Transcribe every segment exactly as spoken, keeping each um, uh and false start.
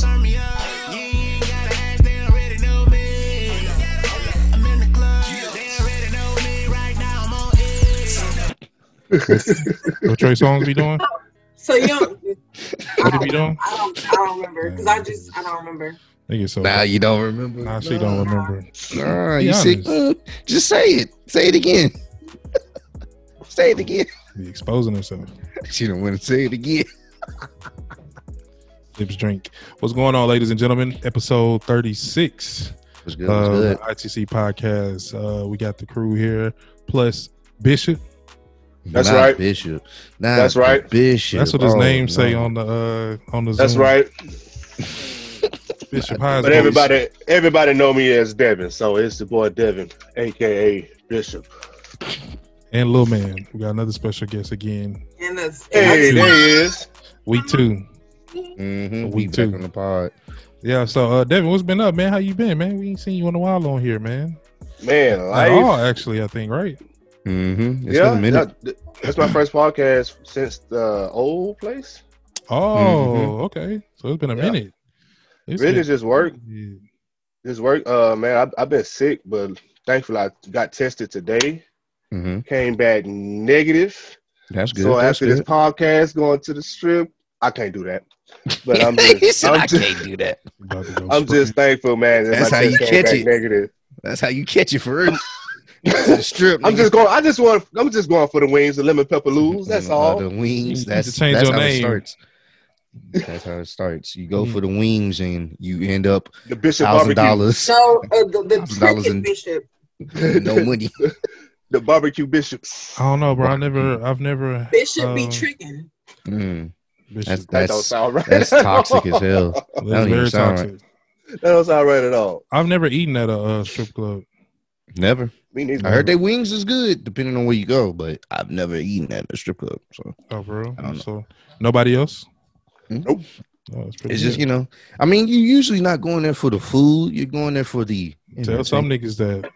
turn me up. You ain't gotta ask, they already know me. I'm in the club, they already know me. Right now I'm on it. What Trey Songs be doing? So you don't, what did he do? I don't, I don't remember because I just I don't remember. Thank you so much. Nah, you don't remember. Nah, she don't remember. Nah, you sick, bud. Just say it. Say it again. Say it again. He's exposing himself. She don't want to say it again. Lips drink. What's going on, ladies and gentlemen? Episode thirty-six. What's good? What's good? I T C podcast. Uh, we got the crew here plus Bishop. That's Not right, Bishop. Not That's right, Bishop. That's what his oh, name no. say on the uh, on the. That's Zoom. Right, Bishop. Hines but everybody, Bishop. everybody know me as Devin, so it's the boy Devin, aka Bishop, and Lil Man. We got another special guest again. And the hey, there he is. Week two. Mm-hmm. Week two on the pod. Yeah. So, uh, Devin, what's been up, man? How you been, man? We ain't seen you in a while on here, man. Man, life. At all, actually, I think right. Mm-hmm. It's yeah, been a minute. That, that's my first podcast since the old place. Oh, mm-hmm. Okay. So it's been a yeah. minute. It's really been... just work. Yeah. Just work. Uh, man, I've been sick, but thankfully I got tested today. Mm-hmm. Came back negative. That's good. So that's after good. This podcast, going to the strip, I can't do that. But I'm just, I'm I just, can't do that. I'm just thankful, man. That that's how you catch it. Negative. That's how you catch it for real. Strip, I'm just going. I just want. I'm just going for the wings, the lemon pepper loose. That's all. Uh, the wings. That's, that's how name. it starts. That's how it starts. You go for the wings, and you end up the Bishop thousand dollars. No, uh, the, the dollars and Bishop. No money. The barbecue bishops. I don't know, bro. I never. I've never. Bishop uh, be tricking. Mm, Bishop. That's that's, that sound right that's toxic as hell. That don't very even sound toxic. Right. That don't sound right at all. I've never eaten at a uh, strip club. Never. I heard their wings is good, depending on where you go, but I've never eaten at a strip club. So, oh, for real? I don't know. So nobody else? Mm-hmm. Nope. Oh, it's it's just, you know, I mean, you're usually not going there for the food. You're going there for the... Tell some niggas that.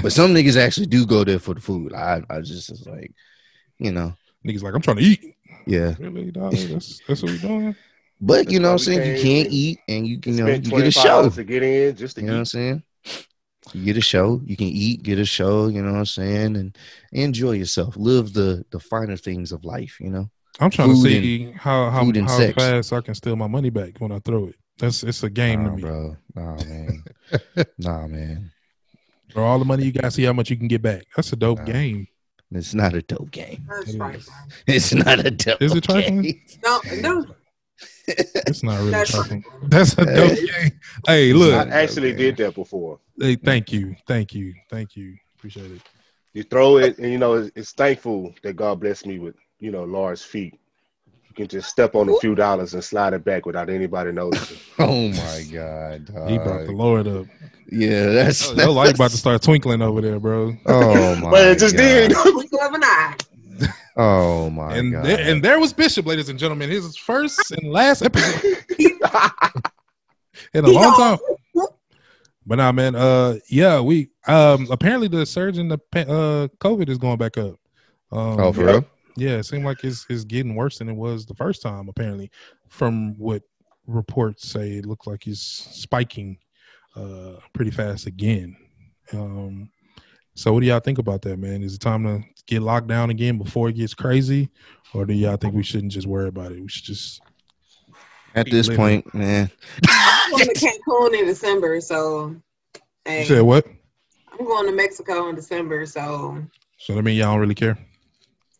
But some niggas actually do go there for the food. I, I just is like, you know. Niggas like, I'm trying to eat. Yeah. Really, dog? That's, that's what we're doing? But, that's you know what I'm saying? You can't eat, and you can you know, you get a show. To get in just to you eat. Know what I'm saying? You get a show. You can eat, get a show, you know what I'm saying, and enjoy yourself. Live the, the finer things of life, you know. I'm trying food to see and, how how, how fast I can steal my money back when I throw it. That's it's a game nah, to me. Bro. Nah, man. nah, man. For all the money you got, see how much you can get back. That's a dope nah. game. It's not a dope game. It's, it's not a dope game. Is it trifling? No, no. It's not really that's, talking. That's a dope game. Hey, look. I actually okay. did that before. Hey, thank you. Thank you. Thank you. Appreciate it. You throw it, and, you know, it's, it's thankful that God blessed me with, you know, large feet. You can just step on a few dollars and slide it back without anybody noticing. Oh, my God. Uh, he brought the Lord up. Yeah, that's... Your light about to start twinkling over there, bro. Oh, my God. But it just God. did. Twinkle of an eye. Oh my and God! There, and there was Bishop, ladies and gentlemen, his first and last episode in a long time. But nah, man, uh, yeah, we um apparently the surge in the uh COVID is going back up. Um, oh, for real? Yeah, it seemed like it's it's getting worse than it was the first time. Apparently, from what reports say, it looks like it's spiking uh pretty fast again. Um. So what do y'all think about that, man? Is it time to get locked down again before it gets crazy? Or do y'all think we shouldn't just worry about it? We should just... At this living. point, man. I'm going to Cancun in December, so... Hey, you said what? I'm going to Mexico in December, so... So that means y'all don't really care?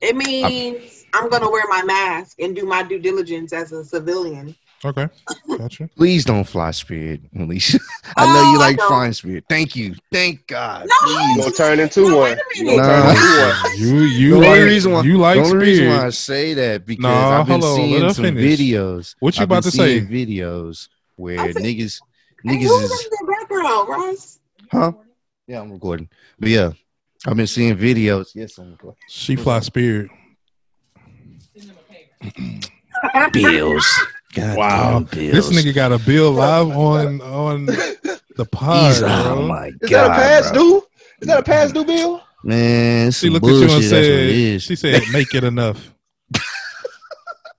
It means I'm, I'm going to wear my mask and do my due diligence as a civilian. Okay, gotcha. Please don't fly Spirit, Alicia. I know oh, you like flying Spirit. Thank you. Thank God. No, you gonna turn into no, one. You nah. you you the only like, reason why you like the only reason why I say that because nah, I've been hello, seeing some finish. videos. What you I've about to say? Videos where think, niggas niggas hey, is in the background, Ross? Huh? Yeah, I'm recording. But yeah, I've been seeing videos. Yes, I'm recording. She fly Spirit. Bills. God wow, this nigga got a bill live on on the pod. He's, bro. Oh my God, is that a past bro. due? Is that a past due bill? Man, she looked bullshit, at you and said, "She said, make it enough."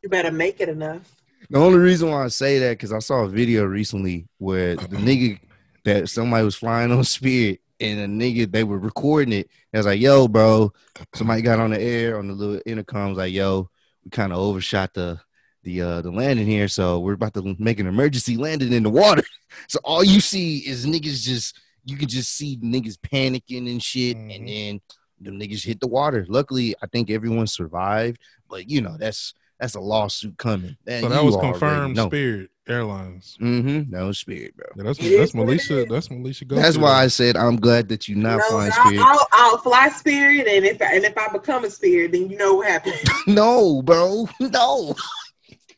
You better make it enough. The only reason why I say that, because I saw a video recently where the nigga that somebody was flying on Spirit, and a nigga, they were recording it. I was like, yo, bro, somebody got on the air on the little intercom, was like, yo, we kind of overshot the the uh, the landing here, so we're about to make an emergency landing in the water. So all you see is niggas just, you can just see niggas panicking and shit, mm-hmm. and then the niggas hit the water. Luckily, I think everyone survived, but, you know, that's that's a lawsuit coming. That so that was confirmed Spirit Airlines. Mm-hmm. That was Spirit, bro. Yeah, that's that's Melissa. That's Melissa. That's why I said I'm glad that you're not no, flying Spirit. I'll, I'll fly Spirit, and if I, and if I become a Spirit, then you know what happens. No, bro. No.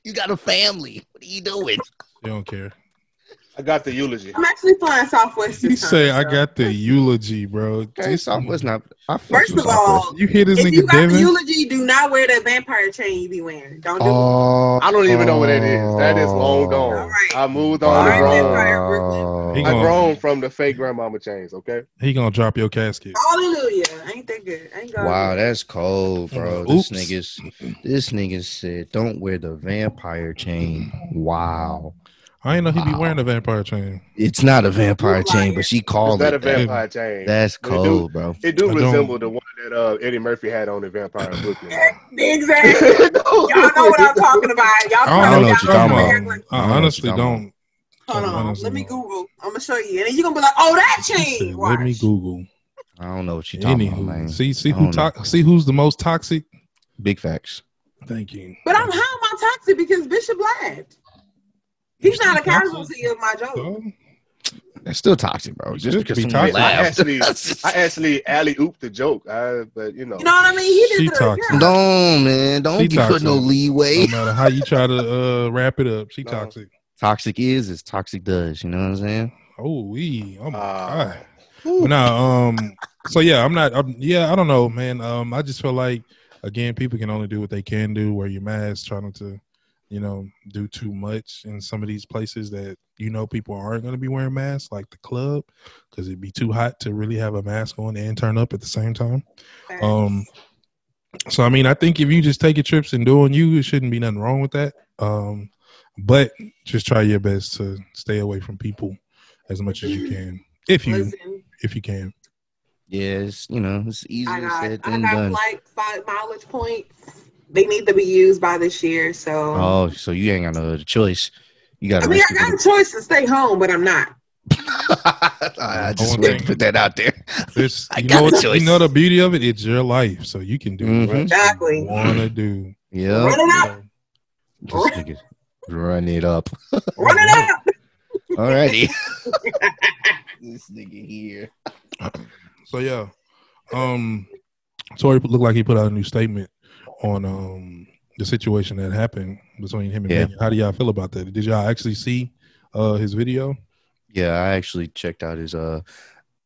You got a family. What are you doing? You don't care. I got the eulogy. I'm actually flying Southwest. You say so. I got the eulogy, bro. Okay, Southwest not. I First of all, you hear this if nigga you got Devin? The eulogy, do not wear that vampire chain you be wearing. Don't do uh, it. I don't even uh, know what that is. That is long gone. All right. I moved on. All right, I've grown from the fake grandmama chains. Okay. He gonna drop your casket. Hallelujah. Ain't that good? Ain't God wow, good. That's cold, bro. Oops. This niggas. This nigga said, "Don't wear the vampire chain." Wow. I ain't know he be wow. wearing a vampire chain. It's not a vampire chain, but she called it's it. It's not a vampire that. chain. That's cold, it do, bro. It do I resemble don't. the one that uh, Eddie Murphy had on the vampire Brooklyn. Exactly. Y'all know what I'm talking about. Y'all I don't know, know what you're talking about. I honestly don't. Hold on. Honestly Let me Google. I'm going to show you. And then you're going to be like, oh, that chain. Said, Let me Google. I don't know what you're talking Anywho. about, man. See, see, who to- see who's the most toxic? Big facts. Thank you. But I'm how am I toxic? Because Bishop laughed. He's not a casualty of my joke. That's still toxic, bro. Just because be toxic. I actually, I actually alley-ooped the joke, I, but you know. You know what I mean? He didn't she toxic. It no, man. Don't she be toxic. Put no leeway. No matter how you try to uh, wrap it up, she no. toxic. Toxic is as toxic does. You know what I'm saying? Oh, we. Oh, my uh, God. Now, um, so, yeah, I'm not. I'm, yeah, I don't know, man. Um, I just feel like, again, people can only do what they can do. Wear your mask, try not to. You know, do too much in some of these places that, you know, people aren't going to be wearing masks, like the club, because it'd be too hot to really have a mask on and turn up at the same time. Nice. Um, so, I mean, I think if you just take your trips and doing you, it shouldn't be nothing wrong with that. Um, but just try your best to stay away from people as much as you can, if you Listen. if you can. Yes, you know, it's easier got, said than done. I got done. like five mileage points. They need to be used by this year, so. Oh, so you ain't got no other choice. You got. I mean, I got a choice to stay home, but I'm not. I just wanted to put that out there. This, I got know, a choice. You know the beauty of it? It's your life, so you can do mm-hmm. what exactly. you want to do. Yeah. Run it up. Just think it, run it up. Run it up. Alrighty. This nigga here. So yeah, um, Tory looked like he put out a new statement on um the situation that happened between him and yeah. Megan. How do y'all feel about that? Did y'all actually see uh his video? Yeah, I actually checked out his uh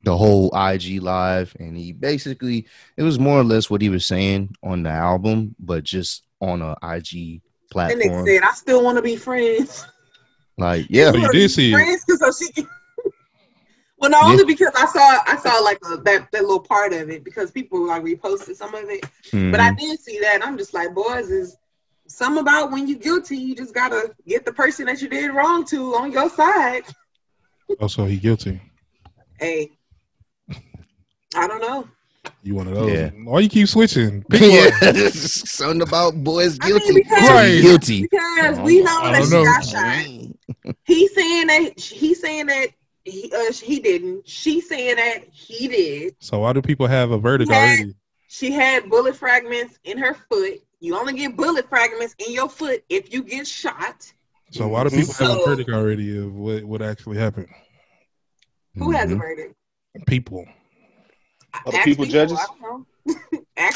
the whole I G live, and he basically, it was more or less what he was saying on the album, but just on a I G platform. And they said, I still want to be friends. Like, yeah, but you did see friends it. So she... Well, no, only yeah. because I saw I saw like a, that that little part of it, because people like reposted some of it, mm-hmm. but I did see that. And I'm just like, boys, is some about when you're guilty, you just gotta get the person that you did wrong to on your side. Oh, so he guilty? Hey, I don't know. You one of those? Yeah. Why you keep switching? Yeah. Something about boys guilty. I mean, because, right. guilty because we know that she got shot. He's saying that he's saying that. He, uh, he didn't. She saying that he did. So why do people have a verdict she had, already? She had bullet fragments in her foot. You only get bullet fragments in your foot if you get shot. So why do people so, have a verdict already of what, what actually happened? Who mm-hmm. has a verdict? People. Other people, people judges?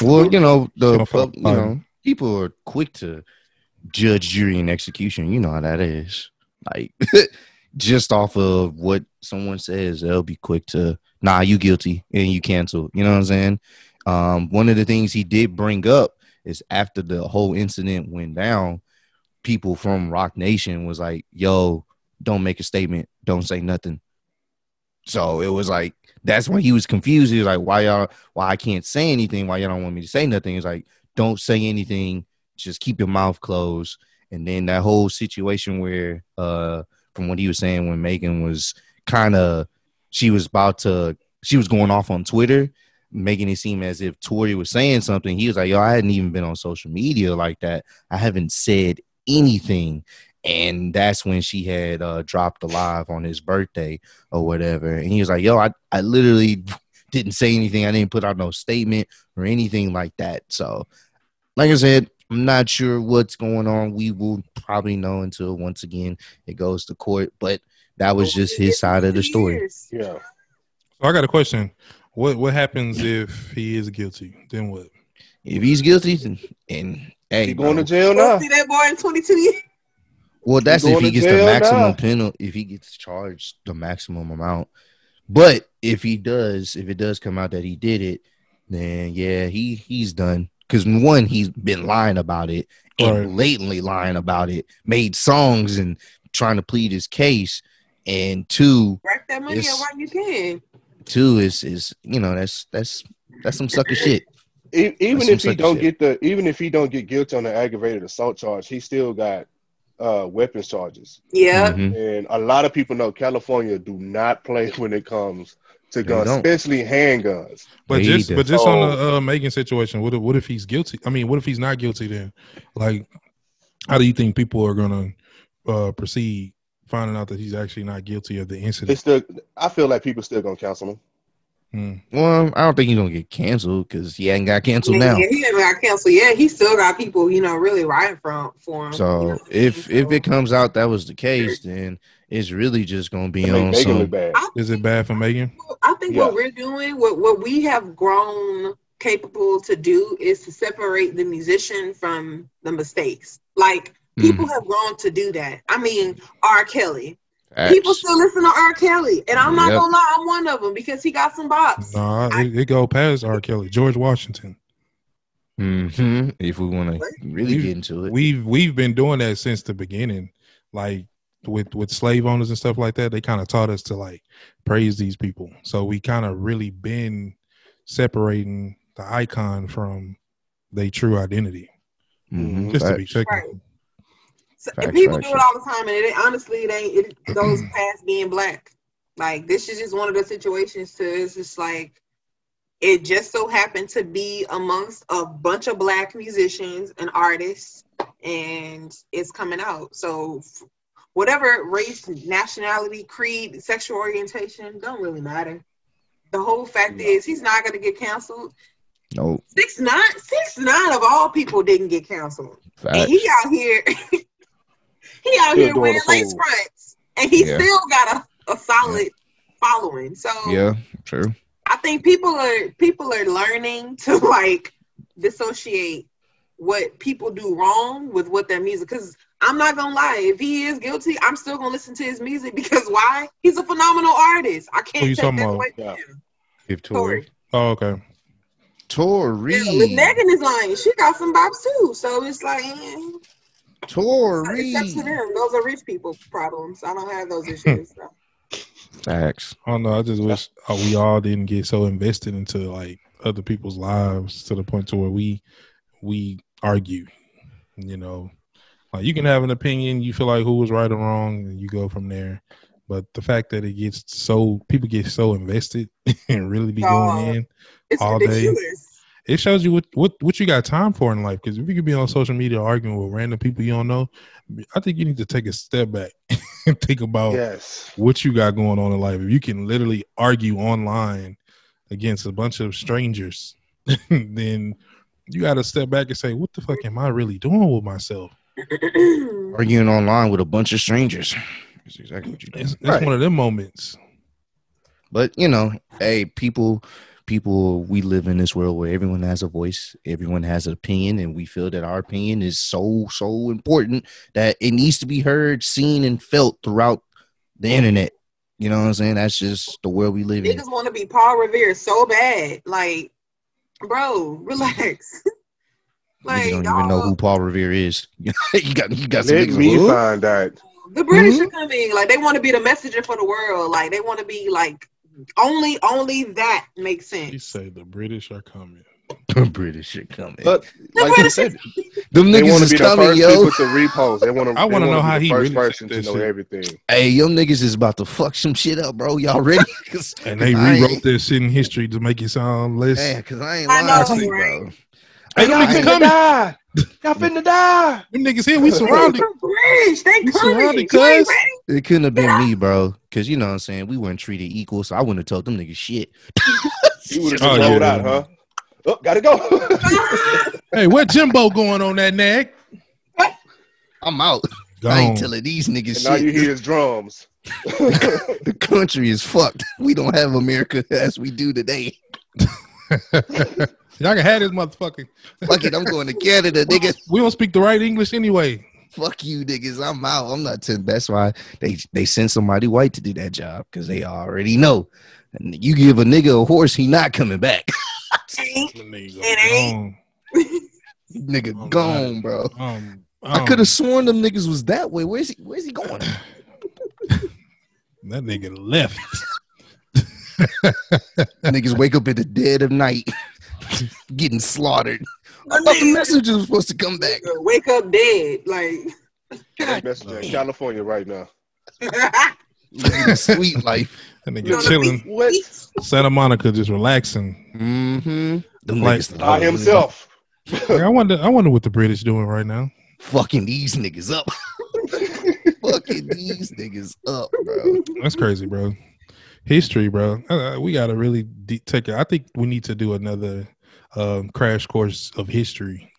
Well, you know, the pub, you know, people are quick to judge, jury, and execution. You know how that is. Like... Just off of what someone says, they'll be quick to, nah, you guilty, and you cancel. You know what I'm saying? Um, one of the things he did bring up is after the whole incident went down, people from Rock Nation was like, yo, don't make a statement. Don't say nothing. So it was like, that's when he was confused. He was like, why y'all, why I can't say anything? Why y'all don't want me to say nothing? It's like, don't say anything. Just keep your mouth closed. And then that whole situation where, uh, from what he was saying, when Megan was kind of, she was about to, she was going off on Twitter, making it seem as if Tory was saying something. He was like, yo, I hadn't even been on social media like that. I haven't said anything. And that's when she had uh, dropped a live on his birthday or whatever. And he was like, yo, I, I literally didn't say anything. I didn't put out no statement or anything like that. So, like I said, I'm not sure what's going on. We will probably know until, once again, it goes to court. But that was just his side of the story. Yeah. So I got a question. What what happens if he is guilty? Then what? If he's guilty, then, and hey, he going bro. to jail now. See that boy in twenty-two years. Well, that's if he gets the maximum now. penalty. If he gets charged the maximum amount. But if he does, if it does come out that he did it, then yeah, he he's done. Because one, he's been lying about it and right. blatantly lying about it, made songs and trying to plead his case. And two, rack that money up while you can. Two is is you know that's that's that's some sucker shit. Even if he don't shit. get the even if he don't get guilty on the aggravated assault charge, he still got uh, weapons charges. Yeah, mm-hmm. And a lot of people know California do not play when it comes to they guns, don't. especially handguns. But they just but just on the uh, Megan situation, what if, what if he's guilty? I mean, what if he's not guilty then? Like, how do you think people are gonna uh, proceed? Finding out that he's actually not guilty of the incident. It's still, I feel like people still gonna cancel him. Hmm. Well, I don't think he's gonna get canceled because he ain't got canceled yeah, now. Yeah, he ain't got canceled yet. He still got people, you know, really riding for for him. So you know, if so. if it comes out that was the case, then it's really just gonna be on. Some, is it bad for Megan? I think yeah. what we're doing, what what we have grown capable to do, is to separate the musician from the mistakes. Like. People have grown to do that. I mean, R. Kelly. X. People still listen to R. Kelly. And I'm not yep. going to lie, I'm one of them because he got some bops. Nah, I, it, it go past R. Kelly. George Washington. Mm-hmm. If we want to really we've, get into it. We've we've been doing that since the beginning. Like, with, with slave owners and stuff like that, they kind of taught us to, like, praise these people. So we kind of really been separating the icon from their true identity. Mm-hmm. Just X. to be technical. Right. So, facts, and people facts, do it all the time, and it honestly, it, ain't, it goes past being black. Like, this is just one of those situations to it's just like, it just so happened to be amongst a bunch of black musicians and artists, and it's coming out. So whatever race, nationality, creed, sexual orientation, don't really matter. The whole fact no. is he's not going to get canceled. No. six nine, six nine of all people didn't get canceled. Facts. And he out here... He out still here wearing lace fronts, and he yeah. still got a, a solid yeah. following. So yeah, true. I think people are people are learning to like dissociate what people do wrong with what their music. Because I'm not gonna lie, if he is guilty, I'm still gonna listen to his music because why? He's a phenomenal artist. I can't take that away from him. If Tory. Oh, okay. Tory. Yeah, Megan is lying. She got some bops too. So it's like. Eh. Tory. Except to them. Those are rich people problems. I don't have those issues. So. Facts. I don't know. I just wish we all didn't get so invested into like other people's lives to the point to where we we argue. You know, like you can have an opinion. You feel like who was right or wrong, and you go from there. But the fact that it gets so people get so invested and really be going oh, in it's all ridiculous. day. It shows you what, what, what you got time for in life. Because if you could be on social media arguing with random people you don't know, I think you need to take a step back and think about yes. what you got going on in life. If you can literally argue online against a bunch of strangers, then you got to step back and say, what the fuck am I really doing with myself? Arguing online with a bunch of strangers. That's exactly what you do. It's, it's right. one of them moments. But, you know, hey, people... People, we live in this world where everyone has a voice, everyone has an opinion, and we feel that our opinion is so, so important that it needs to be heard, seen, and felt throughout the internet. You know what I'm saying? That's just the world we live in. Niggas want to be Paul Revere so bad. Like, bro, relax. Like, you don't y'all... even know who Paul Revere is. you got, you got some Let me like, find out. The British mm-hmm. are coming. Like, they want to be the messenger for the world. Like, they want to be like, Only, only that makes sense. You say the British are coming. British shit coming. But like I said, them niggas is coming, yo. With the repos. They wanna, I want to know how he first really person to know shit. Everything. Hey, yo, niggas is about to fuck some shit up, bro. Y'all ready? And they rewrote their shit in history to make it sound less. Yeah, because I ain't lying I know, to you, right? bro. Hey, y'all finna die. Y'all finna die. Them niggas here, we surrounded. They surrounded, cuz. It couldn't have been yeah. me, bro. Because, you know what I'm saying? We weren't treated equal, so I wouldn't have told them niggas shit. You would have oh, rolled yeah. out, huh? Oh, gotta go. Hey, what Jimbo going on that nag? I'm out. Gone. I ain't telling these niggas and shit. Now you hear his drums. the, the country is fucked. We don't have America as we do today. Y'all can have this motherfucker. Fuck it, I'm going to Canada, nigga. We don't speak the right English anyway. Fuck you, niggas. I'm out. I'm not. T- that's why they they send somebody white to do that job because they already know. And you give a nigga a horse, he not coming back. It ain't. Nigga oh, gone, God. Bro. Um, um, I could have sworn them niggas was that way. Where's he? Where's he going? That nigga left. Niggas wake up in the dead of night, getting slaughtered. I thought the messenger was supposed to come back. Wake up dead, like. Messenger in California right now. Sweet life. That nigga chilling. Santa Monica just relaxing. Mm-hmm. Them like, by himself. Like, I wonder. I wonder what the British doing right now. Fucking these niggas up. Fucking these niggas up, bro. That's crazy, bro. History, bro. Uh, we gotta really de- take it. I think we need to do another um, crash course of history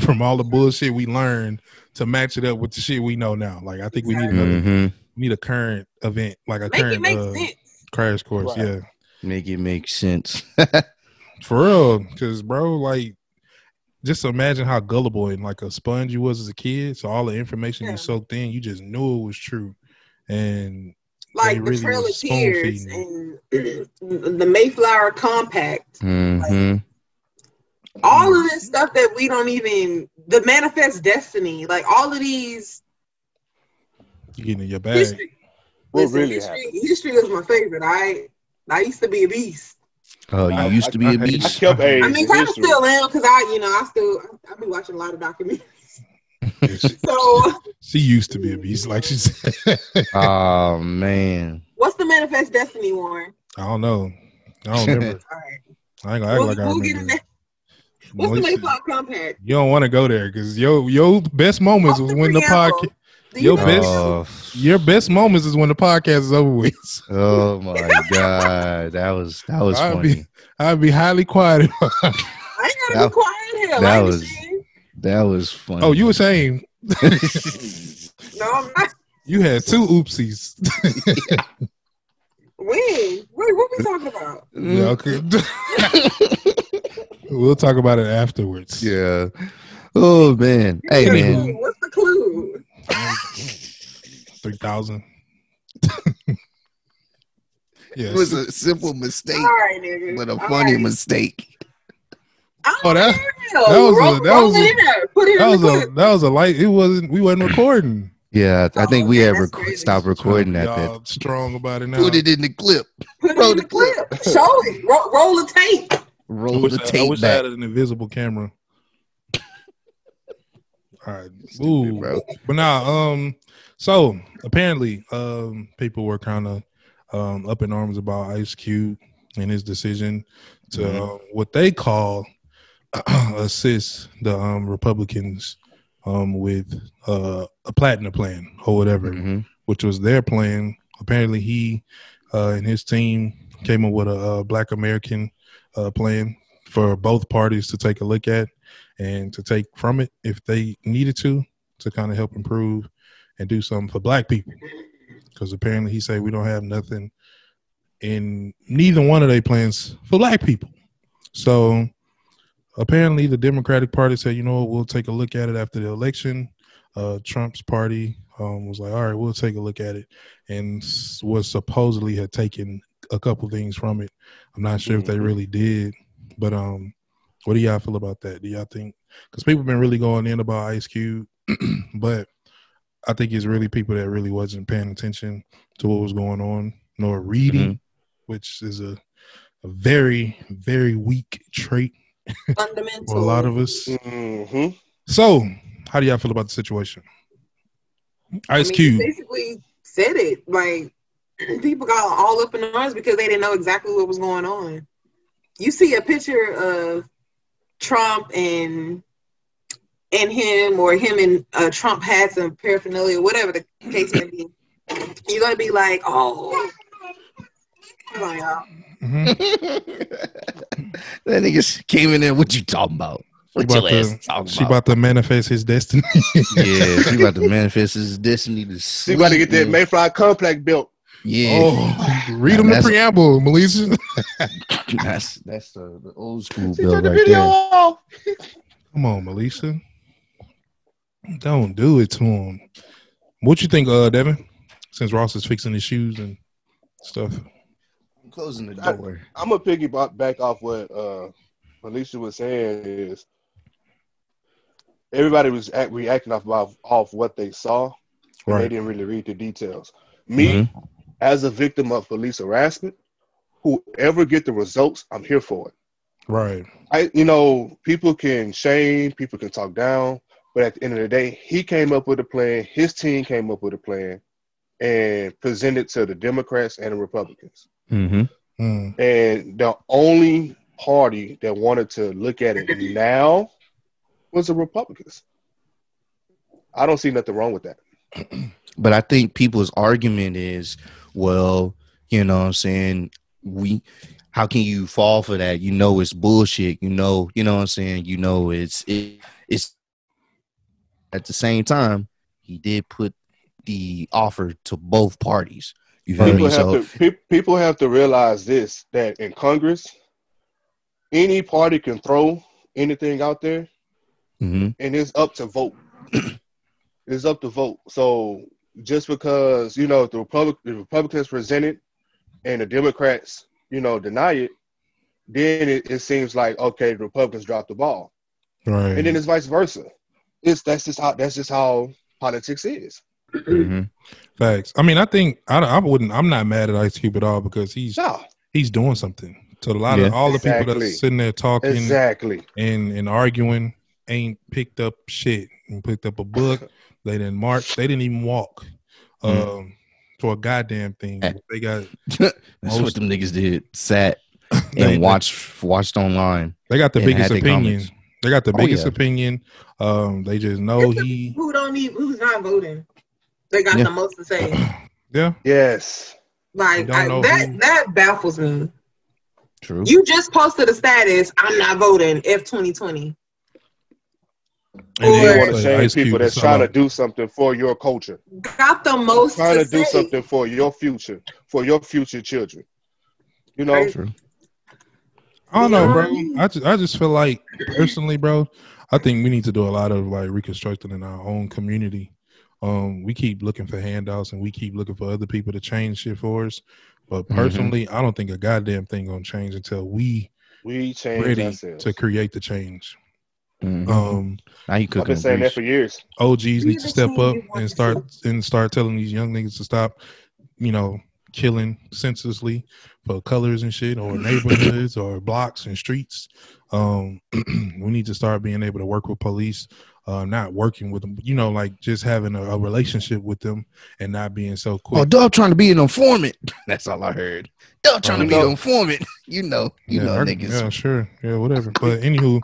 from all the bullshit we learned to match it up with the shit we know now. Like I think we need another. Mm-hmm. Need a current event, like a make current uh, crash course, right. yeah. Make it make sense. For real, because, bro, like, just imagine how gullible and, like, a sponge you was as a kid. So all the information yeah. you soaked in, you just knew it was true. And like the really Trail of Tears and the Mayflower Compact. Mm-hmm. Like, all of this stuff that we don't even, the Manifest Destiny, like, all of these you getting in your bag. History. Listen, really history, history is my favorite. I I used to be a beast. Oh, you I, used to be I, a beast? I, kept I mean, kind of still am because I, you know, I still, I've been watching a lot of documentaries. So she used to be a beast, like she said. Oh, man. What's the Manifest Destiny, Warren? I don't know. I don't remember. All right. I ain't gonna act we'll, like I we'll remember. Get What's Melissa? The Mayflower Compact? You don't want to go there because your, your best moments What's was the when preamble? The podcast. Your best, oh. your best moments is when the podcast is over with. Oh my god, that was that was I'd funny. Be, I'd be highly quiet. I ain't gotta that, be quiet here. That was saying. that was funny. Oh, you were saying? No, I'm not. You had two oopsies. Yeah. When? Wait, what are we talking about? Yeah, okay. We'll talk about it afterwards. Yeah. Oh man. Hey What's man. What's the clue? three thousand Yes. It was a simple mistake, right, but a All funny right. mistake. Oh, that, that was roll, a, that was a, that was a, that was a light. It wasn't. We wasn't recording. Yeah, I think oh, we man, had rec- stopped recording that. Y'all that. Strong about it now. Put it in the clip. Put roll it in the clip. clip. Show it. Roll, roll the tape. Roll the I, tape. I wish back. I had an invisible camera. All right. Ooh, bro. But now, nah, um, so apparently, um, people were kind of um up in arms about Ice Cube and his decision to mm-hmm. uh, what they call uh, assist the um Republicans um with uh, a platinum plan or whatever, mm-hmm. which was their plan. Apparently, he uh, and his team came up with a, a Black American uh, plan for both parties to take a look at and to take from it if they needed to, to kind of help improve and do something for Black people. Because apparently he said we don't have nothing in neither one of their plans for Black people. So apparently the Democratic Party said, you know, we'll take a look at it after the election. Uh, Trump's party um, was like, all right, we'll take a look at it. And was supposedly had taken a couple things from it. I'm not sure mm-hmm. if they really did, but um. What do y'all feel about that? Do y'all think – because people have been really going in about Ice Cube, but I think it's really people that really wasn't paying attention to what was going on, nor reading, mm-hmm. which is a, a very, very weak trait Fundamental. For a lot of us. Mm-hmm. So, how do y'all feel about the situation? Ice I mean, Cube basically said it. Like, people got all up in arms because they didn't know exactly what was going on. You see a picture of Trump and and him, or him and uh, Trump had some paraphernalia, whatever the case may be. You're gonna be like, oh, come on, y'all. Mm-hmm. That nigga came in there. What you talking about? What you talking about? She about to manifest his destiny. Yeah, she about to manifest his destiny. To she about to get that Mayfly complex built. Yeah. Oh, read them the preamble, Melissa. that's that's the, the old school she build right the there. Off. Come on, Melissa. Don't do it to him. What you think, uh, Devin? Since Ross is fixing his shoes and stuff. I'm closing the door. I, I'm going to piggyback off what uh, Melissa was saying is everybody was act, reacting off, off, off what they saw. Right. They didn't really read the details. Me, mm-hmm. as a victim of police harassment, whoever get the results, I'm here for it. Right. I, you know, people can shame, people can talk down, but at the end of the day, he came up with a plan, his team came up with a plan, and presented to the Democrats and the Republicans. Mm-hmm. Mm. And the only party that wanted to look at it now was the Republicans. I don't see nothing wrong with that. But I think people's argument is, well, you know what I'm saying? We, how can you fall for that? You know, it's bullshit. You know, you know what I'm saying? You know, it's, it, it's at the same time, he did put the offer to both parties. You feel people me? Have so, to, pe- people have to realize this, that in Congress, any party can throw anything out there, mm-hmm. and it's up to vote. It's up to vote. So, just because, you know, the, Republic, the Republicans present it and the Democrats, you know, deny it, then it, it seems like, okay, the Republicans dropped the ball. Right. And then it's vice versa. It's that's just how that's just how politics is. Mm-hmm. Facts. I mean, I think I, I wouldn't I'm not mad at Ice Cube at all because he's no. he's doing something. So a lot yeah. of all exactly. the people that's sitting there talking exactly and, and arguing ain't picked up shit and picked up a book. They didn't march. They didn't even walk um, mm. for a goddamn thing. They got that's most, what them niggas did. Sat they, and watched watched online. They got the biggest opinion. They got the oh, biggest yeah. opinion. Um, they just know it's he who don't need who's not voting. They got yeah. the most to say. Yeah. Yes. Like I, that who. that baffles me. True. You just posted a status. I'm not voting. F twenty twenty. And or, you want to shame people that's trying to do something for your culture. Got the most trying to, to do something for your future, for your future children. You know. True. I don't know, bro. I just, I just feel like personally, bro. I think we need to do a lot of like reconstructing in our own community. Um, we keep looking for handouts and we keep looking for other people to change shit for us. But personally, mm-hmm. I don't think a goddamn thing gonna change until we we change ready ourselves. To create the change. Mm-hmm. Um, now you I've been saying that for years. O Gs need to step up and start and start telling these young niggas to stop, you know, killing senselessly for colors and shit, or neighborhoods, or blocks and streets. Um, we need to start being able to work with police, uh, not working with them. You know, like just having a, a relationship with them and not being so quick. Oh, Dub trying to be an informant. That's all I heard. Dub trying um, to be an informant. You know, you yeah, know, I, niggas. Yeah, sure, yeah, whatever. But anywho.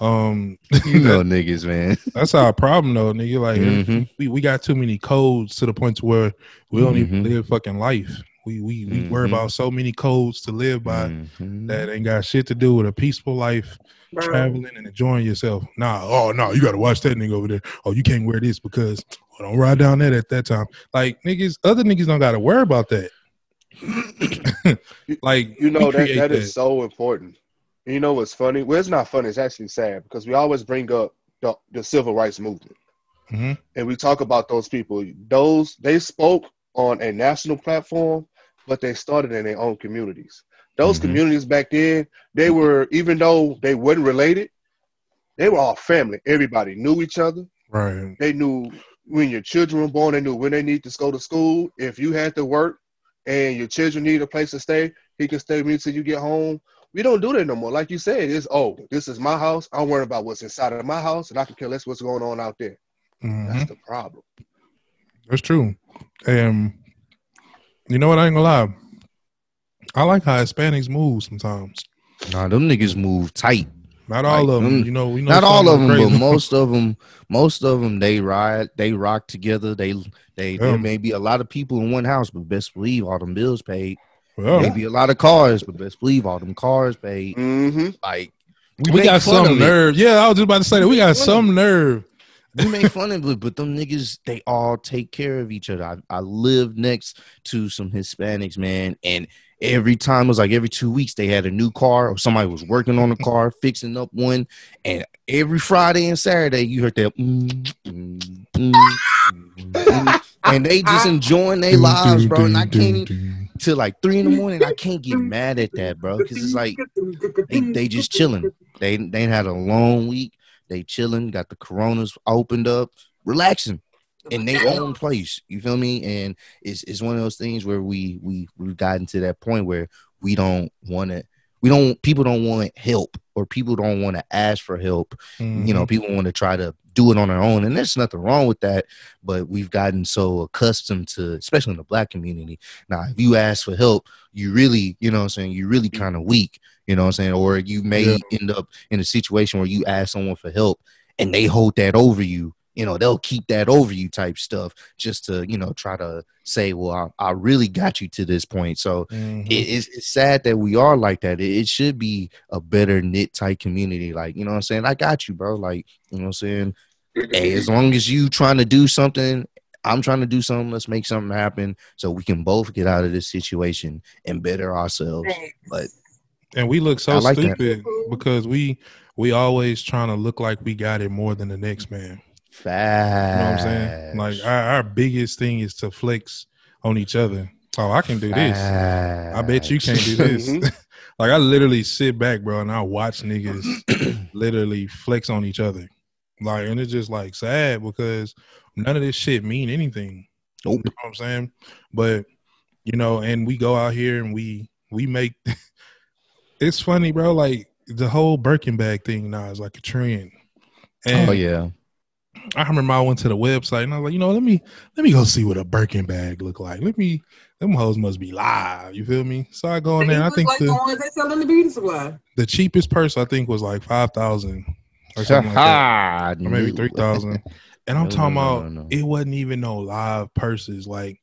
Um, you know, niggas, man. That's our problem, though, nigga. Like, mm-hmm. we, we got too many codes to the point to where we don't mm-hmm. even live fucking life. We we, we mm-hmm. worry about so many codes to live by mm-hmm. that ain't got shit to do with a peaceful life, bro. Traveling and enjoying yourself. Nah, oh no, nah, you gotta watch that nigga over there. Oh, you can't wear this because oh, don't ride down there at that time. Like niggas, other niggas don't gotta worry about that. Like you know that that is that. So important. You know what's funny? Well, it's not funny. It's actually sad because we always bring up the, the civil rights movement. Mm-hmm. And we talk about those people. Those, they spoke on a national platform, but they started in their own communities. Those mm-hmm. communities back then, they were, even though they weren't related, they were all family. Everybody knew each other. Right. They knew when your children were born. They knew when they need to go to school. If you had to work and your children need a place to stay, he can stay with you till you get home. we don't do that no more. Like you said, it's, oh, this is my house. I'm worried about what's inside of my house, and I can care less what's going on out there. Mm-hmm. That's the problem. That's true. Um, you know what? I ain't gonna lie. I like how Hispanics move sometimes. Nah, them niggas move tight. Not all like, of them, them, you know. We know not all of them, crazy. But most of them, most of them, they ride, they rock together. They, they, yeah. There may be a lot of people in one house, but best believe all them bills paid. Yeah. Maybe a lot of cars, but best believe all them cars paid. Mm-hmm. Like we, we got some nerve. It. Yeah, I was just about to say that we, we got some nerve. We make fun of it, but them niggas, they all take care of each other. I, I live next to some Hispanics, man, and every time it was like every two weeks they had a new car or somebody was working on a car, fixing up one. And every Friday and Saturday you heard that, mm, mm, mm, mm, and they just enjoying their lives, bro. And I can't till like three in the morning. I can't get mad at that, bro, because it's like they, they just chilling. They they had a long week. They chilling. Got the Coronas opened up, relaxing. In their own place, you feel me? And it's it's one of those things where we we we've gotten to that point where we don't want to, we don't people don't want help or people don't want to ask for help. Mm-hmm. You know, people want to try to do it on their own, and there's nothing wrong with that. But we've gotten so accustomed to, especially in the black community. Now, if you ask for help, you really, you know, what I'm saying, you really kind of weak. You know, what I'm saying, or you may yeah. end up in a situation where you ask someone for help and they hold that over you. You know, they'll keep that over you type stuff just to, you know, try to say, well, I, I really got you to this point. So mm-hmm. it, it's, it's sad that we are like that. It, it should be a better knit tight community. Like, you know what I'm saying? I got you, bro. Like, you know what I'm saying? Hey, as long as you trying to do something, I'm trying to do something. Let's make something happen so we can both get out of this situation and better ourselves. But and we look so like stupid that. because we we always trying to look like we got it more than the next man. Facts. You know what I'm saying? Like our, our biggest thing is to flex on each other. Oh, I can do Facts. this. I bet you can't do this. Like I literally sit back, bro, and I watch niggas literally flex on each other. Like, and it's just like sad because none of this shit mean anything. Nope. You know what I'm saying? But you know, and we go out here and we we make. It's funny, bro. Like the whole Birkin bag thing now is like a trend. And oh yeah. I remember I went to the website and I was like, you know, let me let me go see what a Birkin bag look like. Let me, them hoes must be live. You feel me? So I go in there. I think like the, the ones they sell in the beauty supply. The cheapest purse I think was like five thousand or something like that, or maybe three thousand. And I'm no, talking no, no, about no, no. It wasn't even no live purses. Like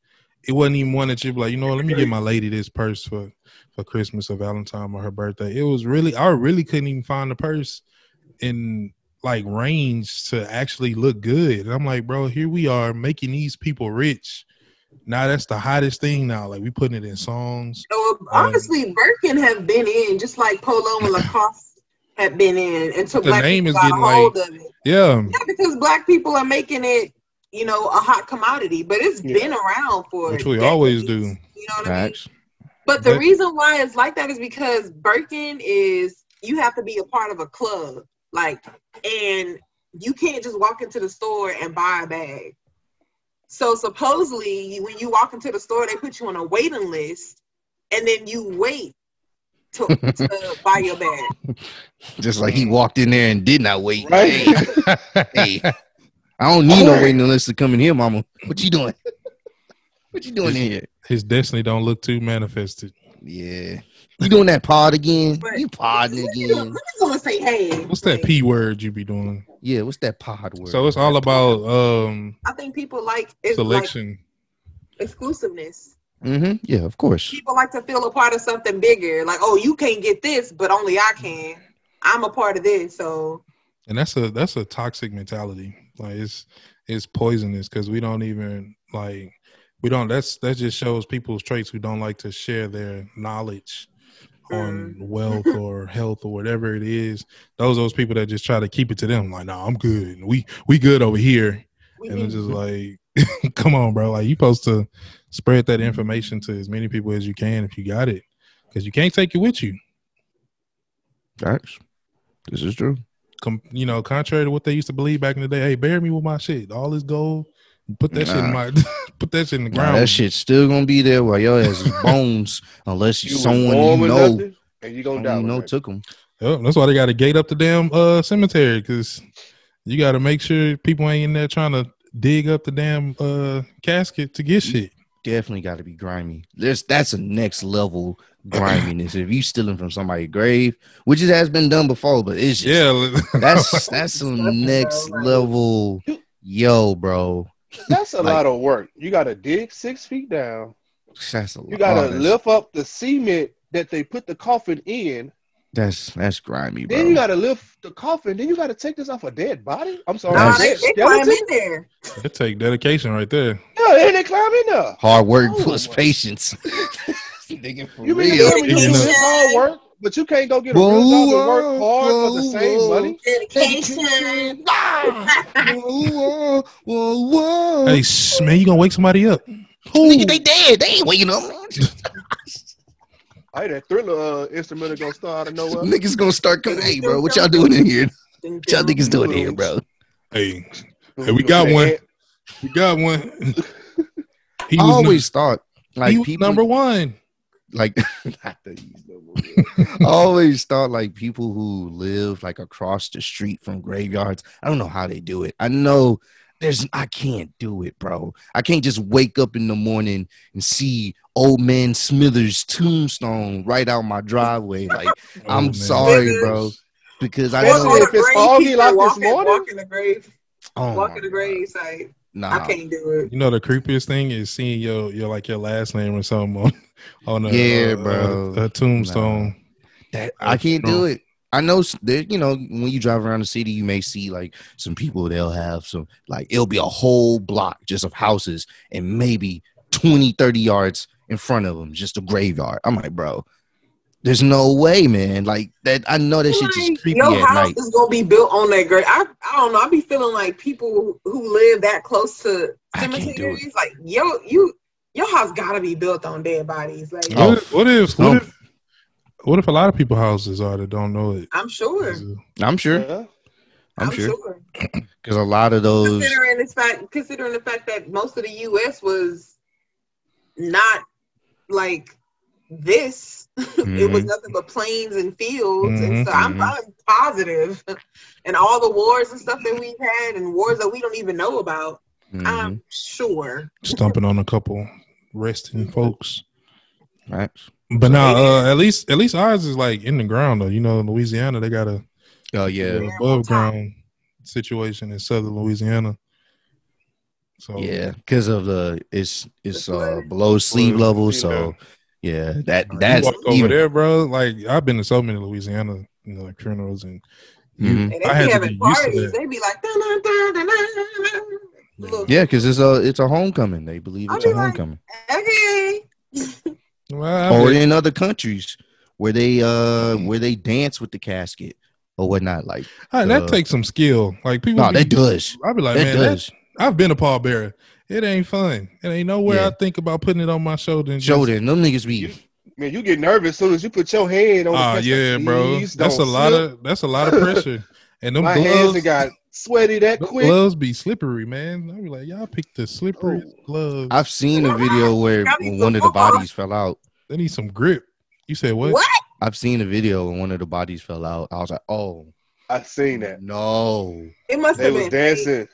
it wasn't even one that you'd be like, you know, let me get my lady this purse for for Christmas or Valentine or her birthday. It was really, I really couldn't even find the purse in. Like range to actually look good. And I'm like, bro, here we are making these people rich. Now that's the hottest thing now. Like we putting it in songs. So honestly, um, Birkin have been in just like Polo and Lacoste have been in until the black name people is getting hold like, of it. Yeah. Yeah, because black people are making it, you know, a hot commodity. But it's yeah. been around for Which we decades, always do. You know what Facts. I mean? But the but, reason why it's like that is because Birkin is you have to be a part of a club. Like, and you can't just walk into the store and buy a bag. So supposedly when you walk into the store, they put you on a waiting list and then you wait to, to buy your bag. Just like he walked in there and did not wait. Right? Hey, hey, I don't need no waiting list to come in here, mama. What you doing? What you doing his, in here? His destiny don't look too manifested. Yeah. You doing that pod again? But you podding again? I'm just gonna say, hey. What's that P word you be doing? Yeah, what's that pod word? So it's all about. Um, I think people like it's selection, like exclusiveness. Mm-hmm. Yeah, of course. People like to feel a part of something bigger. Like, oh, you can't get this, but only I can. I'm a part of this, so. And that's a that's a toxic mentality. Like it's it's poisonous because we don't even like we don't. That's that just shows people's traits who don't like to share their knowledge. On wealth or health or whatever it is, those those people that just try to keep it to them. Like, nah, I'm good. We we good over here. We and it's just like, come on, bro. Like, you supposed to spread that information to as many people as you can if you got it, because you can't take it with you. Facts. This is true. Com- you know, contrary to what they used to believe back in the day. Hey, bury me with my shit. All this gold. Put that nah. shit in my, put that shit in the ground. Nah, that shit's still gonna be there while your ass is bones, unless you someone you know and you gonna die. No, right? Took them. Yep, that's why they got to gate up the damn uh, cemetery, because you got to make sure people ain't in there trying to dig up the damn uh, casket to get shit. Definitely got to be grimy. There's that's a next level griminess. If you stealing from somebody's grave, which it has been done before, but it's just, yeah, that's that's some next level. Yo, bro, that's a like, lot of work. You got to dig six feet down. That's a lot. You got to oh, lift up the cement that they put the coffin in. That's that's grimy, bro. Then you gotta lift the coffin. Then you gotta take this off a dead body. I'm sorry. Nah, they, they climb in there. It take dedication right there. Yeah, and they climb in there. Hard work oh, plus boy. patience. Nigga, for you real. Mean you, you, you know. hard work, but you can't go get a real job and work hard whoa, for the same whoa. money. Dedication. whoa, whoa, whoa. Hey, sh- man, you gonna wake somebody up? Nigga, they dead. They ain't waking up. Hey, that Thriller uh, instrumental gonna start out of nowhere. Niggas gonna start coming. Hey, bro, what y'all doing in here? What y'all niggas doing in here, bro? Hey, hey, we got one. We got one. He I always thought like he was people, number one. Like, I always thought like people who live like across the street from graveyards. I don't know how they do it. I know. There's, I can't do it, bro. I can't just wake up in the morning and see old man Smithers' tombstone right out my driveway. Like, oh, I'm man. sorry, bro, because I know if it's foggy like this morning, walk in the grave, oh, walk in the grave, like, nah, I can't do it. You know, the creepiest thing is seeing your, your like your last name or something on, on a, yeah, uh, bro, a, a tombstone. Nah. That I can't do it. I know that, you know, when you drive around the city, you may see like some people, they'll have some, like, it'll be a whole block just of houses and maybe twenty, thirty yards in front of them, just a graveyard. I'm like, bro, there's no way, man. Like that. I know that shit just creepy at night. No house is going to be built on that grave. I, I don't know. I be feeling like people who live that close to cemeteries, like, yo, you, your house got to be built on dead bodies. Like, oh, what if, what if, what if What if a lot of people's houses are that don't know it? I'm sure. I'm sure. Yeah. I'm, I'm sure. Because sure. a lot of those... Considering the, fact, considering the fact that most of the U S was not like this. Mm-hmm. It was nothing but plains and fields. Mm-hmm. And so I'm, I'm positive. And all the wars and stuff that we've had and wars that we don't even know about. Mm-hmm. I'm sure. Stumping on a couple resting folks. Right. But now, uh, at least at least ours is like in the ground though. You know, in Louisiana they got a oh yeah above ground situation in southern Louisiana. So yeah, because of the it's it's uh, below sea level. So yeah, that that's over there, bro. Like I've been to so many Louisiana, you know, like funerals and, mm-hmm. and I had to be used to that. They be like dun, dun, dun, dun, dun. yeah, because it's a it's a homecoming. They believe it's a homecoming. Okay. Well, or mean, in other countries where they uh where they dance with the casket or whatnot, like right, the, that takes some skill. Like people, no, nah, that does. I'd be like, that man, does. I've been a pallbearer. It ain't fun. It ain't nowhere yeah. I think about putting it on my shoulder. And shoulder, just, them niggas be. You, man, you get nervous as soon as you put your hand on. Oh uh, yeah, bro, that's a slip. lot of that's a lot of pressure. And them my gloves, hands got sweaty that them quick. Gloves be slippery, man. I be like, y'all pick the slippery oh. gloves. I've seen a video where one of the bodies fell out. They need some grip. You said what? What? I've seen a video where one of the bodies fell out. I was like, oh, I've seen that. No, it must they have been dancing.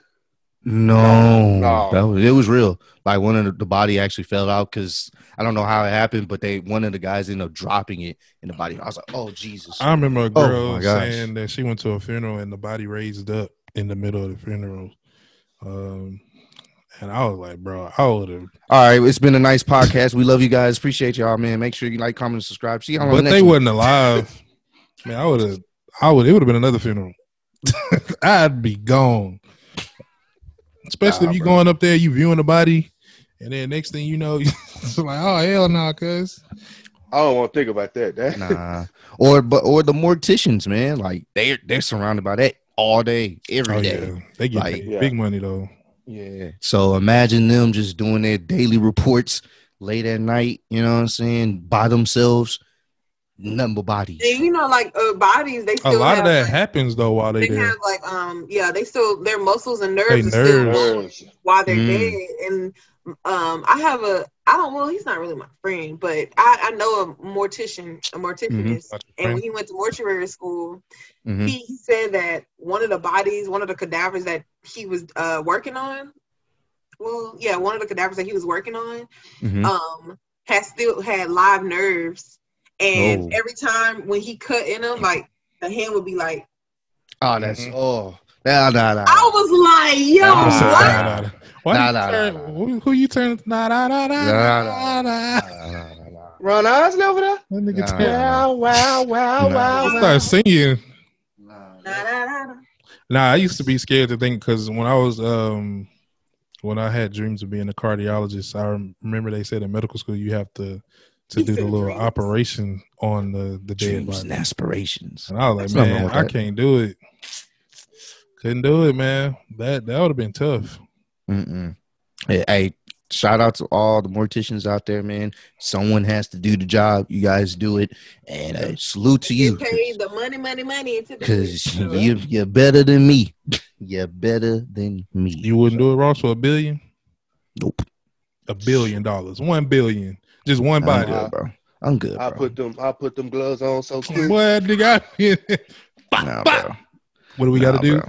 No, no, that was, it was real. Like one of the, the body actually fell out because I don't know how it happened, but they one of the guys ended up dropping it in the body. I was like, oh Jesus! I remember a girl oh, saying that she went to a funeral and the body raised up in the middle of the funeral. Um, and I was like, bro, I would have. All right, it's been a nice podcast. We love you guys. Appreciate y'all, man. Make sure you like, comment, and subscribe. See how long. But the they wasn't one. alive. Man, I would have. I would. It would have been another funeral. I'd be gone. Especially nah, if you bro. going up there, you viewing the body, and then next thing you know, it's like, oh hell no, nah, cuz I don't want to think about that. that. Nah, or but or the morticians, man, like they they're surrounded by that all day, every oh, day. Yeah. They get like, yeah. big money though. Yeah. So imagine them just doing their daily reports late at night. You know what I'm saying? By themselves, nothing but bodies. And you know, like uh, bodies. They still a lot have, of that like, happens though while they. They there. have like um yeah they still their muscles and nerves, nerves. Are still while they're mm. dead. And um I have a I don't well, he's not really my friend, but I, I know a mortician, a morticianist. Mm-hmm. And when he went to mortuary school, mm-hmm. he said that one of the bodies, one of the cadavers that he was uh, working on, well, yeah, one of the cadavers that he was working on mm-hmm. um, has still had live nerves. And oh. every time when he cut in them, like, the hand would be like. Oh, that's, mm-hmm. oh. Nah, nah, nah. I was like, yo, nah, what? Nah, nah, nah. Why nah, nah, turn, nah, nah. Who, who you turn? Nah, nah, nah, nah, nah, nah, nah, nah, nah. Ron Osley over there? That nigga nah, turn. Wow, wow, wow, nah. wow. I started singing. Nah, nah, nah, nah. Nah, I used to be scared to think because when I was, um, when I had dreams of being a cardiologist, I remember they said in medical school you have to to do the little dreams. Operation on the, the dead body. Dreams and aspirations. And I was like, That's man, I can't do it. Couldn't do it, man. That that would have been tough. Mm-mm. Hey, hey, shout out to all the morticians out there, man. Someone has to do the job. You guys do it, and uh, salute to you. You paid the money, money, money. Because you, you're better than me. You're better than me. You wouldn't do it, Ross, for a billion? Nope. A billion dollars. One billion. Just one body. I'm good, bro. I'm good, bro. I put them. I put them gloves on so quick. What nigga? Nah, bro. What do we nah, got to do?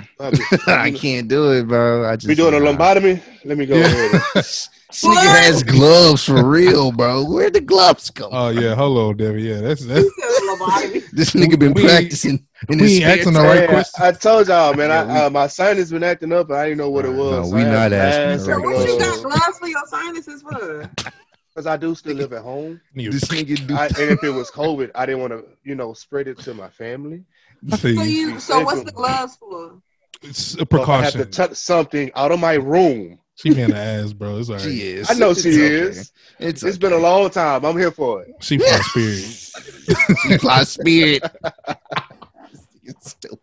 I can't do it, bro. I just we doing nah. a lobotomy. Let me go. Yeah. Ahead. This nigga has gloves for real, bro. Where the gloves come? Oh from? Yeah, hello, Debbie. Yeah, that's that's this nigga been we, practicing. We, in we his acting the right question. I, I told y'all, man. Yeah, we, I, uh, my sinus been acting up, but I didn't know what it was. No, we so not asking. Right. What you got gloves for your sinuses for? Because I do still live at home. This nigga do. I, and if it was COVID, I didn't want to, you know, spread it to my family. So, you, so what's the gloves for? It's a precaution. So I have to touch something out of my room. She being an ass, bro. It's all right. She is. I know she it's is. Okay. It's, it's okay. been a long time. I'm here for it. She fly spirit. She fly spirit. It's stupid.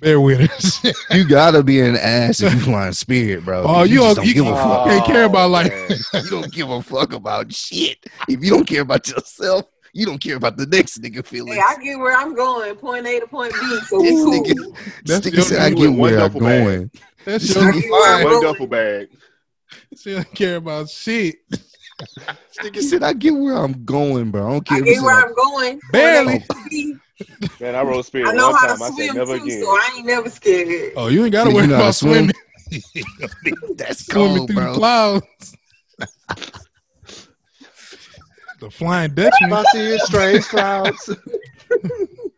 Bear with us. You gotta be an ass if you flying spirit, bro. Oh, you, you don't, don't you, give a fuck. You can't care about life. You don't give a fuck about shit. If you don't care about yourself, you don't care about the next nigga feelings. Hey, I get where I'm going, point A to point B. So this cool. nigga, this nigga said I get where I'm going. Bag. That's your one duffel bag. She don't care about shit. This nigga said I get where I'm going, bro. I don't care. I get where I'm going. Barely. Man, I rode spirit I know one how time. To I swim said never too, again. So I ain't never scared. Oh, you ain't gotta worry about swimming. That's cool, bro. Swimming through clouds. The flying Dutchman. I see it, strange clouds.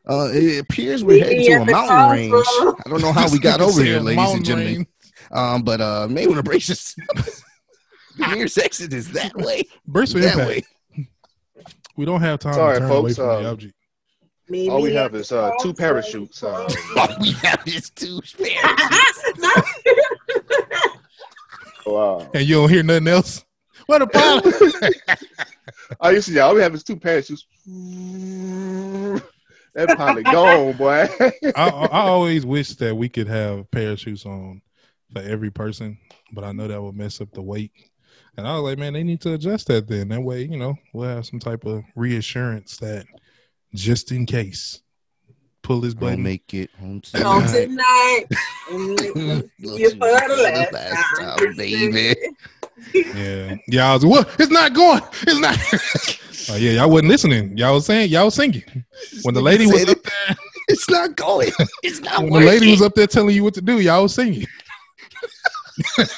Uh, it appears we're heading to a mountain range. I don't know how we got over here, ladies and gentlemen. Um, but uh, may want to brace us. The nearest exit is that way. Brace that impact. Way. We don't have time Sorry, to turn folks, away from um, the object. Maybe all we have is uh, two parachutes. Uh, all we have is two parachutes. Wow. And you don't hear nothing else? What a problem. I used to y'all. All we have is two parachutes. That probably gone, boy. I, I always wish that we could have parachutes on for every person, but I know that would mess up the weight. And I was like, man, they need to adjust that then. That way, you know, we'll have some type of reassurance that just in case, pull this button. I'll make it home tonight. Home tonight. You're for the last time, baby. Yeah, y'all was what? It's not going. It's not. Oh yeah, y'all wasn't listening. Y'all was saying. Y'all was singing. When the lady was up there, it's not going. It's not. When working. The lady was up there telling you what to do, y'all was singing.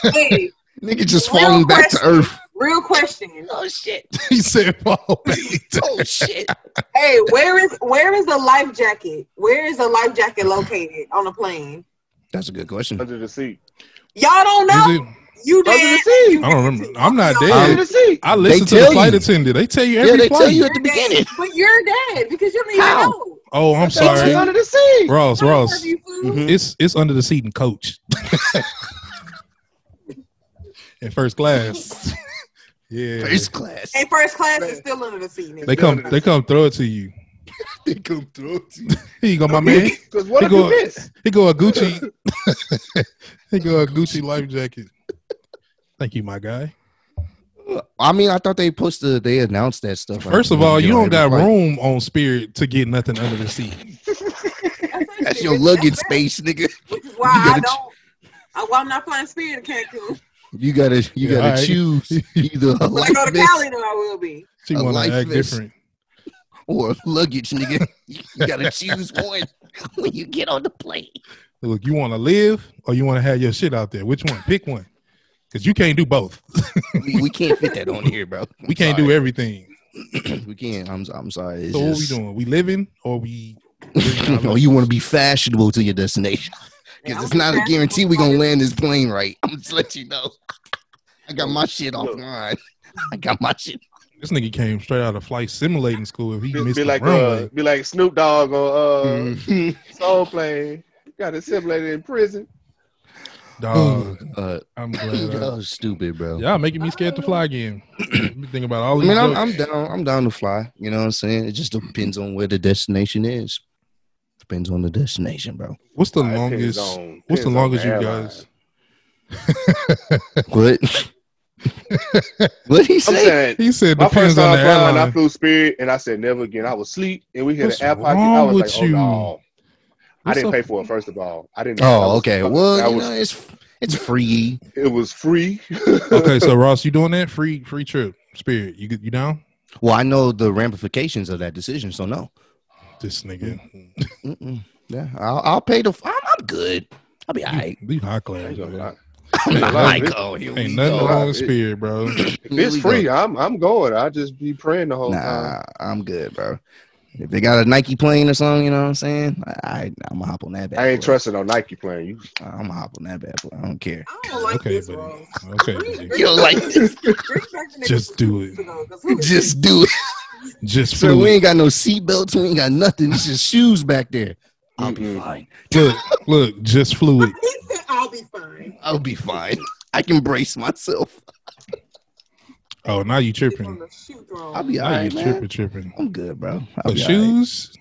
Hey, nigga, just falling question. Back to earth. Real question. Oh shit. He said, "Oh, oh shit." Hey, where is where is the life jacket? Where is the life jacket located on a plane? That's a good question. Under the seat. Y'all don't know. You dead. I don't remember. I'm not dead. Um, I listen to the flight you. attendant. They tell you every yeah, they flight. Tell you at the you're beginning. Dead. But you're dead because you don't even How? know. Oh, I'm sorry. It's under the seat. Ross, How Ross. Mm-hmm. It's it's under the seat and coach. In first class. Yeah. First class. And first class is still under the seat. They come they come throw it to you. They come throw it to you. Here you go, my man. Because what he go, you miss? He go a Gucci. He go a Gucci life jacket. Thank you, my guy. I mean, I thought they posted, they announced that stuff. First of all, you don't got room on Spirit to get nothing under the seat. That's your luggage space, nigga. Why I don't? Why I'm not flying Spirit in Cancun? You gotta, you yeah, gotta right. choose either. When I go to Cali, then I will be. She wanna act different. Or luggage, nigga. You gotta choose one when you get on the plane. Look, you want to live or you want to have your shit out there? Which one? Pick one, because you can't do both. we, we can't fit that on here, bro. I'm we can't sorry. do everything. we can't. I'm I'm sorry. It's so just... what we doing? We living or we? Or you want to be fashionable to your destination? Because yeah, it's not a guarantee we're gonna land this plane right. I'm just let you know. I got my shit offline. I got my shit. This nigga came straight out of flight simulating school. If he be, missed be like uh, be like Snoop Dogg on uh, Soul Plane. Got assimilated in prison. Dog, uh, I'm glad. That was stupid, bro. Y'all making me scared to fly again. Think about all. I mean, I'm, I'm down. I'm down to fly. You know what I'm saying? It just depends on where the destination is. Depends on the destination, bro. What's the I longest? On, what's the longest the you guys? What? What he said? He said my first time flying, I flew Spirit, and I said never again. I was asleep, and we hit what's an air pocket. I was like, oh you? no. What's I didn't up? pay for it, first of all. I didn't. Oh, was, okay. Well, I, I you was, know, it's it's free. It was free. Okay, so Ross, you doing that free free trip? Spirit, you you down? Well, I know the ramifications of that decision, so no. This nigga. Mm-mm. Yeah, I'll, I'll pay the. I'm, I'm good. I'll be alright. Leave high class. I'm not like, oh, here ain't we nothing go. Wrong with Spirit, bro. If it's free, go. I'm I'm going. I just be praying the whole nah, time. Nah, I'm good, bro. If they got a Nike plane or something, you know what I'm saying? I, I, I'm going to hop on that bad boy. I ain't trusting no Nike plane. You... I'm going to hop on that bad boy. I don't care. I don't like okay, this, bro. Okay, buddy. You don't like this? Just do it. Just do it. Just so we ain't got no seatbelts. We ain't got nothing. It's just shoes back there. I'll be fine. Look, look, just fluid. He said I'll be fine. I'll be fine. I can brace myself. Oh, now you tripping. I'll be all now right, you tripping, tripping. I'm good, bro. The shoes?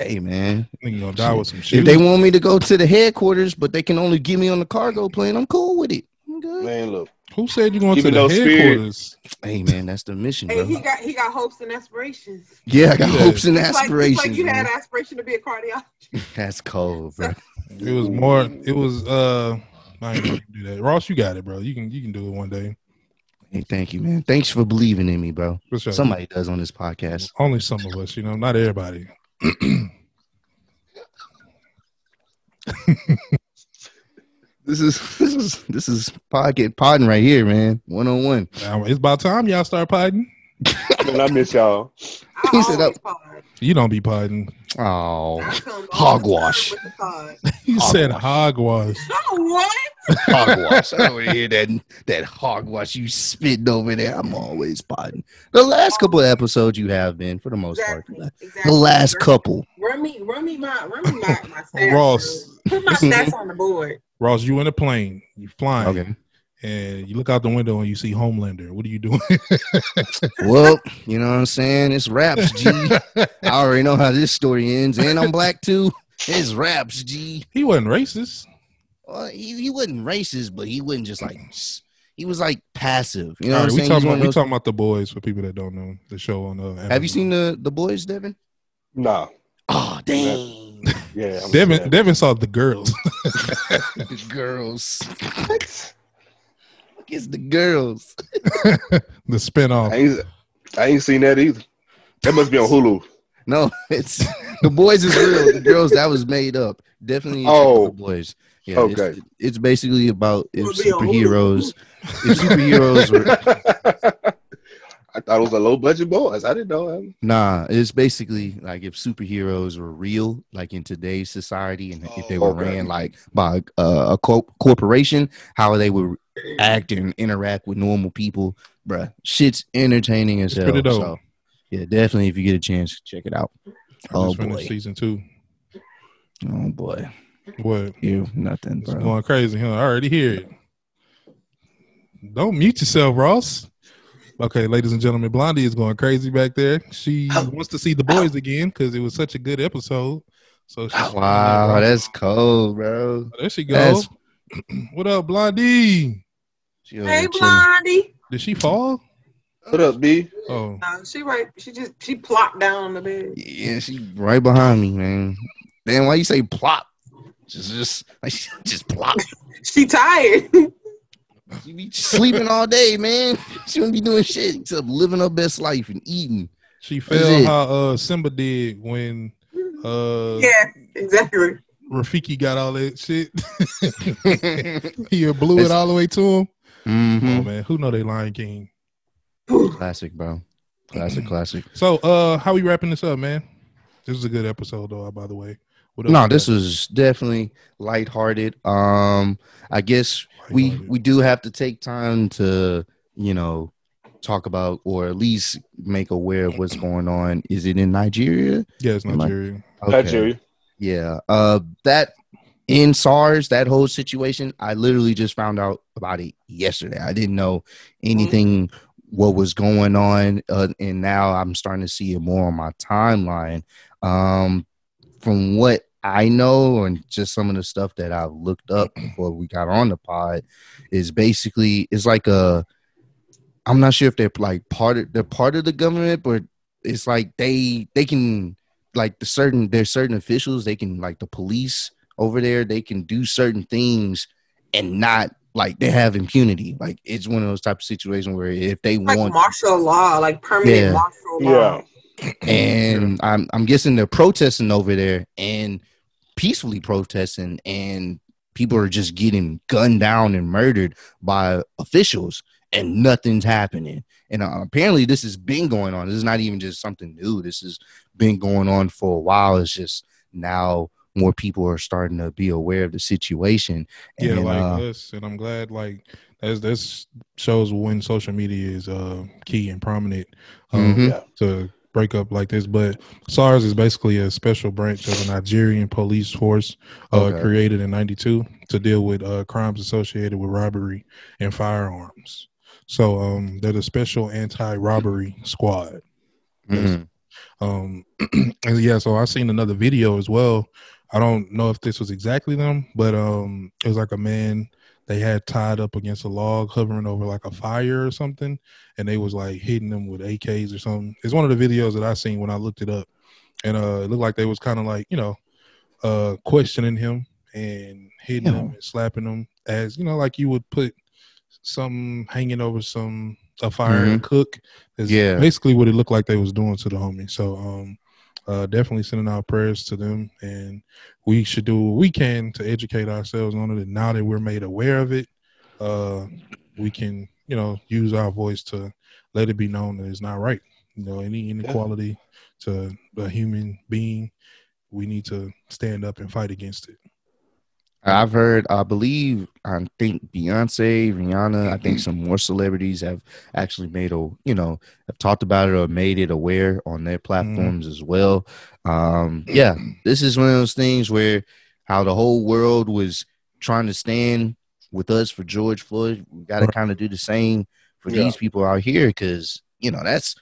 Right. Hey, man. You gonna die with some shoes. If they want me to go to the headquarters, but they can only give me on the cargo plane, I'm cool with it. I'm good. Man, look. Who said you're going give to the headquarters? Spirit. Hey, man, that's the mission, bro. Hey, he got, he got hopes and aspirations. Yeah, I got yeah. hopes and it's aspirations. Like, it's like you man. had aspiration to be a cardiologist. That's cold, bro. It was more, it was, uh, I ain't gonna do that. Ross, you got it, bro. You can, you can do it one day. Hey, thank you, man. Thanks for believing in me, bro. Sure. Somebody does on this podcast. Only some of us, you know, not everybody. This is this is this is pocket podding right here, man. One on one. It's about time y'all start podding. I miss y'all. He said, oh, pod. You don't be podding. Oh, hogwash. He hogwash. said hogwash. What? Hogwash. I don't hear that that hogwash you spitting over there. I'm always podding. The last couple of episodes you have been, for the most exactly. part. Exactly. The last run, couple. Run me, run me my, run me my, my stats. Ross. Put my stats on the board. Ross, you in a plane. You flying. Okay. And you look out the window and you see Homelander. What are you doing? Well, you know what I'm saying? It's raps, G. I already know how this story ends. And I'm black, too. It's raps, G. He wasn't racist. Well, he, he wasn't racist, but he wasn't just like... He was like passive. You know All what I'm right, saying? We're talking, we talking about The Boys, for people that don't know. The show on... Uh, Have you seen the, the Boys, Devin? No. Oh, dang. Yeah, I'm Devin, sad. Devin saw The Girls. The Girls. What? It's The Girls. The spinoff. I ain't, I ain't seen that either. That must be on Hulu. No, it's The Boys is real. The Girls, that was made up. Definitely. Oh, The Boys. Yeah, okay. It's, it's basically about if superheroes. If superheroes were. I thought it was a low budget Boys. I didn't know. Nah, it's basically like if superheroes were real, like in today's society, and oh, if they were okay. ran like by uh, a co corporation, how they would act and interact with normal people, bruh. Shit's entertaining as hell. So, yeah, definitely. If you get a chance, check it out. Oh boy, season two. Oh boy, what? You nothing? It's bro. Going crazy, huh? I already hear it. Don't mute yourself, Ross. Okay, ladies and gentlemen, Blondie is going crazy back there. She oh. wants to see The Boys oh. again because it was such a good episode. So she wow, that's cold, bro. There she goes. What up, Blondie? She hey, Blondie. Did she fall? What up, B? Oh, no, she right. She just she plopped down on the bed. Yeah, she right behind me, man. Damn, why you say plop? Just, just, like, she just plop. She tired. She be sleeping all day, man. She wouldn't be doing shit except living her best life and eating. She felt how uh, Simba did when uh, yeah, exactly. Rafiki got all that shit. He blew That's, it all the way to him. Mm-hmm. Oh man, who know they Lion King? Classic, bro. Classic, classic. So, uh, how we wrapping this up, man? This is a good episode, though. By the way, no, this was definitely lighthearted. Um, I guess we we do have to take time to you know talk about or at least make aware of what's going on. Is it in Nigeria? Yeah, it's Nigeria. Okay. Nigeria. Yeah. Uh, that in SARS, that whole situation. I literally just found out about it yesterday. I didn't know anything. Mm-hmm. What was going on, uh, and now I'm starting to see it more on my timeline. Um, from what I know, and just some of the stuff that I've looked up before we got on the pod, is basically it's like a. I'm not sure if they're like part of they're part of the government, but it's like they they can like the certain there's certain officials they can like the police over there they can do certain things and not. Like they have impunity. Like it's one of those type of situations where if they like want martial law, like permanent yeah. martial law. Yeah. And I'm I'm guessing they're protesting over there and peacefully protesting, and people are just getting gunned down and murdered by officials, and nothing's happening. And uh, apparently, this has been going on. This is not even just something new. This has been going on for a while. It's just now. More people are starting to be aware of the situation. And yeah, then, like uh, us, and I'm glad. Like as this shows when social media is uh, key and prominent um, mm-hmm. to break up like this. But SARS is basically a special branch of a Nigerian police force uh, okay. created in ninety-two to deal with uh, crimes associated with robbery and firearms. So um, they're the special anti-robbery squad. Mm-hmm. Um, and yeah, so I seen another video as well. I don't know if this was exactly them, but um, it was like a man they had tied up against a log hovering over like a fire or something, and they was like hitting them with A Ks or something. It's one of the videos that I seen when I looked it up, and uh, it looked like they was kind of like, you know, uh, questioning him and hitting yeah. him and slapping him as, you know, like you would put something hanging over some a fire mm-hmm. and cook. Is yeah. basically what it looked like they was doing to the homie. So, um, Uh, definitely sending our prayers to them, and we should do what we can to educate ourselves on it. And now that we're made aware of it, uh, we can, you know, use our voice to let it be known that it's not right. You know, any inequality to a human being, we need to stand up and fight against it. I've heard, I believe, I think Beyonce, Rihanna, I think some more celebrities have actually made, a, you know, have talked about it or made it aware on their platforms mm. as well. Um, yeah, this is one of those things where how the whole world was trying to stand with us for George Floyd. We got to kind of do the same for yeah. these people out here because, you know, that's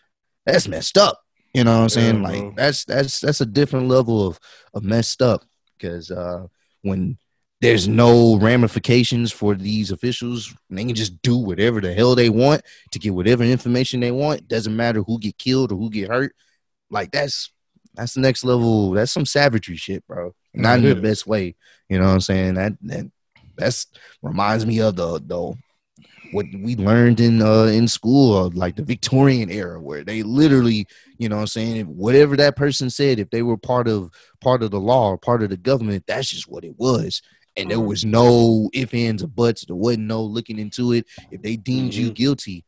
that's messed up. You know what I'm saying? Yeah, like, that's that's that's a different level of, of messed up because uh, when there's no ramifications for these officials. They can just do whatever the hell they want to get whatever information they want. Doesn't matter who get killed or who get hurt. Like that's that's the next level. That's some savagery shit, bro. Not in the best way. You know what I'm saying? That that that's reminds me of the the what we learned in uh, in school, like the Victorian era, where they literally, you know what I'm saying, whatever that person said, if they were part of part of the law or part of the government, that's just what it was. And there was no ifs, ands, or buts. There wasn't no looking into it. If they deemed mm-hmm. you guilty,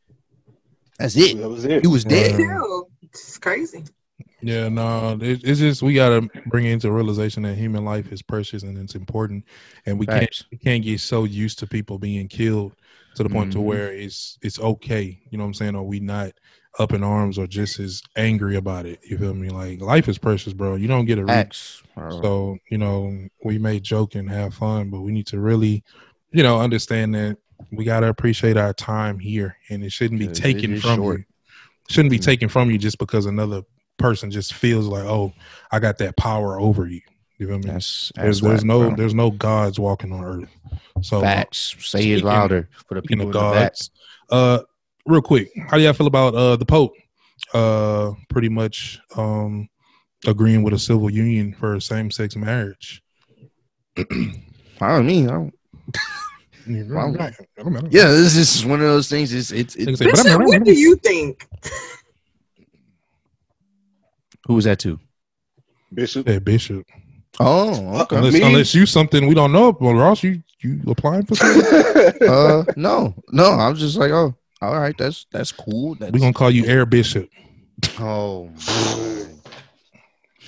that's it. That was it. You was dead. Um, it's crazy. Yeah, no. It, it's just we got to bring into realization that human life is precious and it's important. And we Facts. can't we can't get so used to people being killed to the point mm-hmm. to where it's it's okay. You know what I'm saying? Are we not up in arms or just as angry about it? You feel me? Like life is precious, bro. You don't get a reach. So, you know, we may joke and have fun, but we need to really, you know, understand that we got to appreciate our time here, and it shouldn't be taken from short. you. It shouldn't be mm-hmm. taken from you just because another person just feels like, oh, I got that power over you. You feel me? That's, that's there's, right, there's no bro. there's no gods walking on earth. So facts. Say it louder for the people. Gods. The uh, real quick, how do y'all feel about uh, the Pope uh, pretty much um, agreeing with a civil union for same-sex marriage? I don't mean I don't. Well, yeah, this is one of those things. It's it's. it's Bishop, what do you think? Who was that to? Bishop. Hey, Bishop. Oh, okay. Unless, unless you something we don't know about, Ross. You you applying for something? uh, no, no. I was just like, oh, all right, that's that's cool. That's... We're gonna call you Air Bishop. Oh,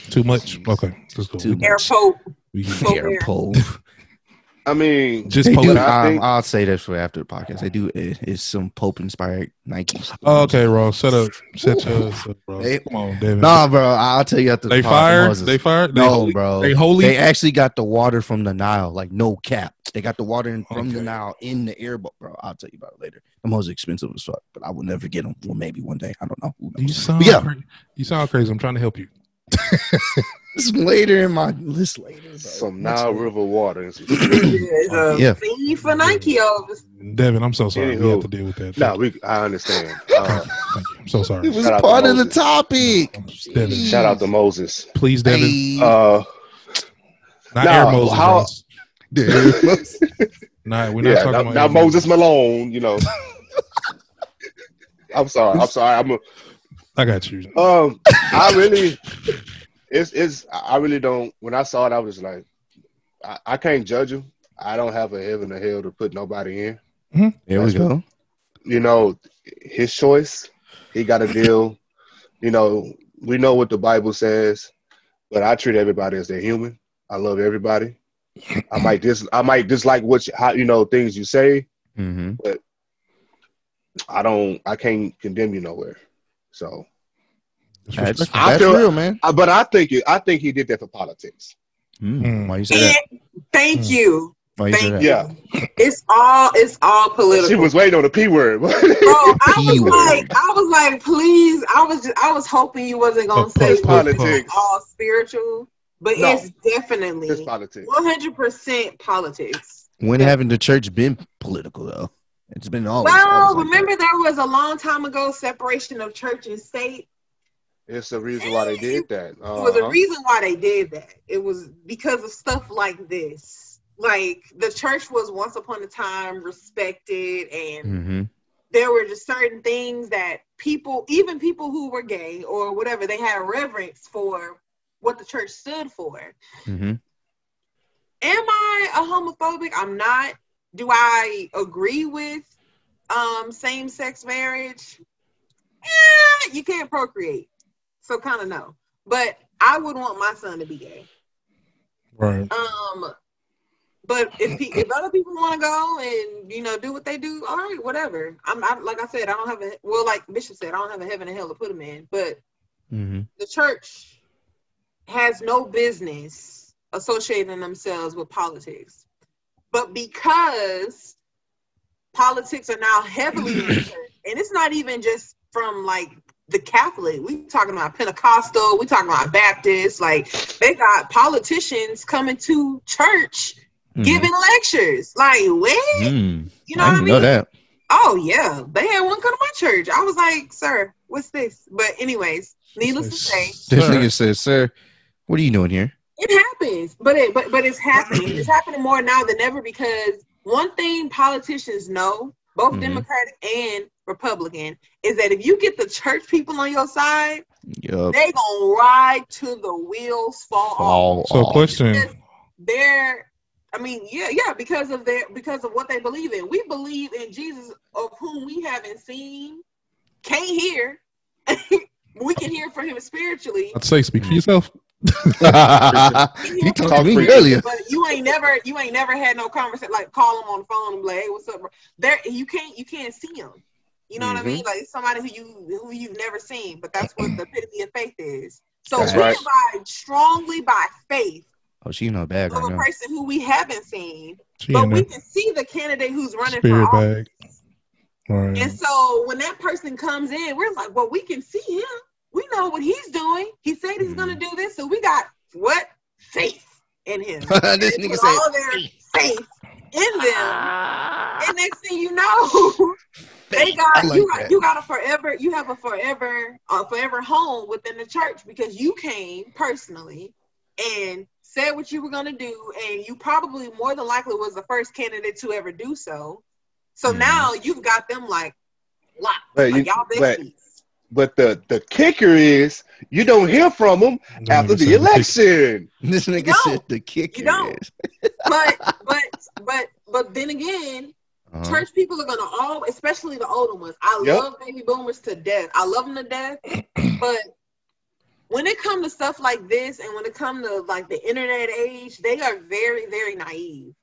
too much. Okay, let's go. Too Air much. Pope. We can... Air Pope. I mean, just do, um, I'll say this for after the podcast. They do it, it's some Pope inspired Nikes. Oh, okay, Ross, shut up, shut your ass up, bro. They, come on, David. Nah, bro, I'll tell you after they the podcast. Fired, Moses. They fired. They no, holy, bro. They holy. They actually got the water from the Nile, like no cap. They got the water in, from okay. the Nile in the air, but bro, I'll tell you about it later. The most expensive as fuck, but I will never get them. Well, maybe one day. I don't know. You sound, yeah. you sound crazy. I'm trying to help you. It's later in my list later. Bro. Some Nile River water. yeah, yeah. See for Nike overs. Devin, I'm so sorry. Anywho, we have to deal with that. No, nah, we. I understand. Uh, Thank you. I'm so sorry. It was shout part of the topic. Devin, shout out to Moses. Please, Devin. Hey. Uh, not nah, Air Moses. How, nah, we're not yeah, talking not, about not Moses Malone. You know. I'm sorry. I'm sorry. I'm. A, I got you. Um, I really. It's it's. I really don't. When I saw it, I was like, I, I can't judge him. I don't have a heaven or hell to put nobody in. Mm-hmm. There That's we go. What, you know, his choice. He got a deal. You know, we know what the Bible says, but I treat everybody as they're human. I love everybody. I might dis. I might dislike what you, how, you know things you say, mm-hmm. but I don't. I can't condemn you nowhere. So. That's, that's I feel, real, man. I, but I think it, I think he did that for politics. Mm, why you say that? Thank mm. you. Why you thank you. Yeah, it's all it's all political. She was waiting on the P word. Bro, I was P-word. like, I was like, please. I was just, I was hoping you wasn't gonna of say politics. It was all spiritual, but no, it's definitely it's politics. One hundred percent politics. When yeah. haven't the church been political though? It's been always. Well, always like remember that. There was a long time ago separation of church and state. It's the reason why they did that. Uh-huh. Well, the reason why they did that, it was because of stuff like this. Like, the church was once upon a time respected, and mm-hmm. there were just certain things that people, even people who were gay or whatever, they had reverence for what the church stood for. Mm-hmm. Am I a homophobic? I'm not. Do I agree with um, same-sex marriage? Eh, you can't procreate. So kind of no, but I would want my son to be gay. Right. Um, but if he, if other people want to go and you know do what they do, all right, whatever. I'm I, like I said, I don't have a well, like Bishop said, I don't have a heaven and hell to put him in. But mm-hmm. the church has no business associating themselves with politics. But because politics are now heavily in the church, and it's not even just from like. The Catholic, we talking about Pentecostal, we talking about Baptists, like they got politicians coming to church mm. giving lectures. Like, what? Mm. You know I what I mean? Know that. Oh yeah. They had one come to my church. I was like, sir, what's this? But anyways, needless to say. This nigga says, sir, what are you doing here? It happens. But it but but it's happening. It's happening more now than ever because one thing politicians know, both mm. Democratic and Republican, is that if you get the church people on your side, yep. they gonna ride till the wheels fall, fall off. So question, they're, I mean, yeah, yeah, because of their, because of what they believe in. We believe in Jesus, of whom we haven't seen, can't hear. We can hear from him spiritually. I'd say, speak for yourself. You talked to me earlier, but you ain't never, you ain't never had no conversation. Like call him on the phone and be like, hey, what's up, bro? There, you can't, you can't see him. You know mm-hmm. what I mean? Like it's somebody who you who you've never seen, but that's what the epitome of faith is. So that's we right. abide strongly by faith. Oh, she not bad right now. A person who we haven't seen, she but we can see the candidate who's running Spirit for office. Right. And so when that person comes in, we're like, well, we can see him. We know what he's doing. He said he's mm. gonna do this, so we got what faith in him. This nigga said all their faith in them, and next thing you know. They got, like you, got you got a forever you have a forever a forever home within the church because you came personally and said what you were going to do, and you probably more than likely was the first candidate to ever do so. So mm. now you've got them like locked. But, like, you, y'all but, but the, the kicker is you don't hear from them no, after the election. This nigga no, said the kicker you don't. Is. but, but, but, but then again, uh-huh. church people are going to all, especially the older ones. I yep. love baby boomers to death. I love them to death. But when it comes to stuff like this, and when it comes to like the internet age, they are very, very naive.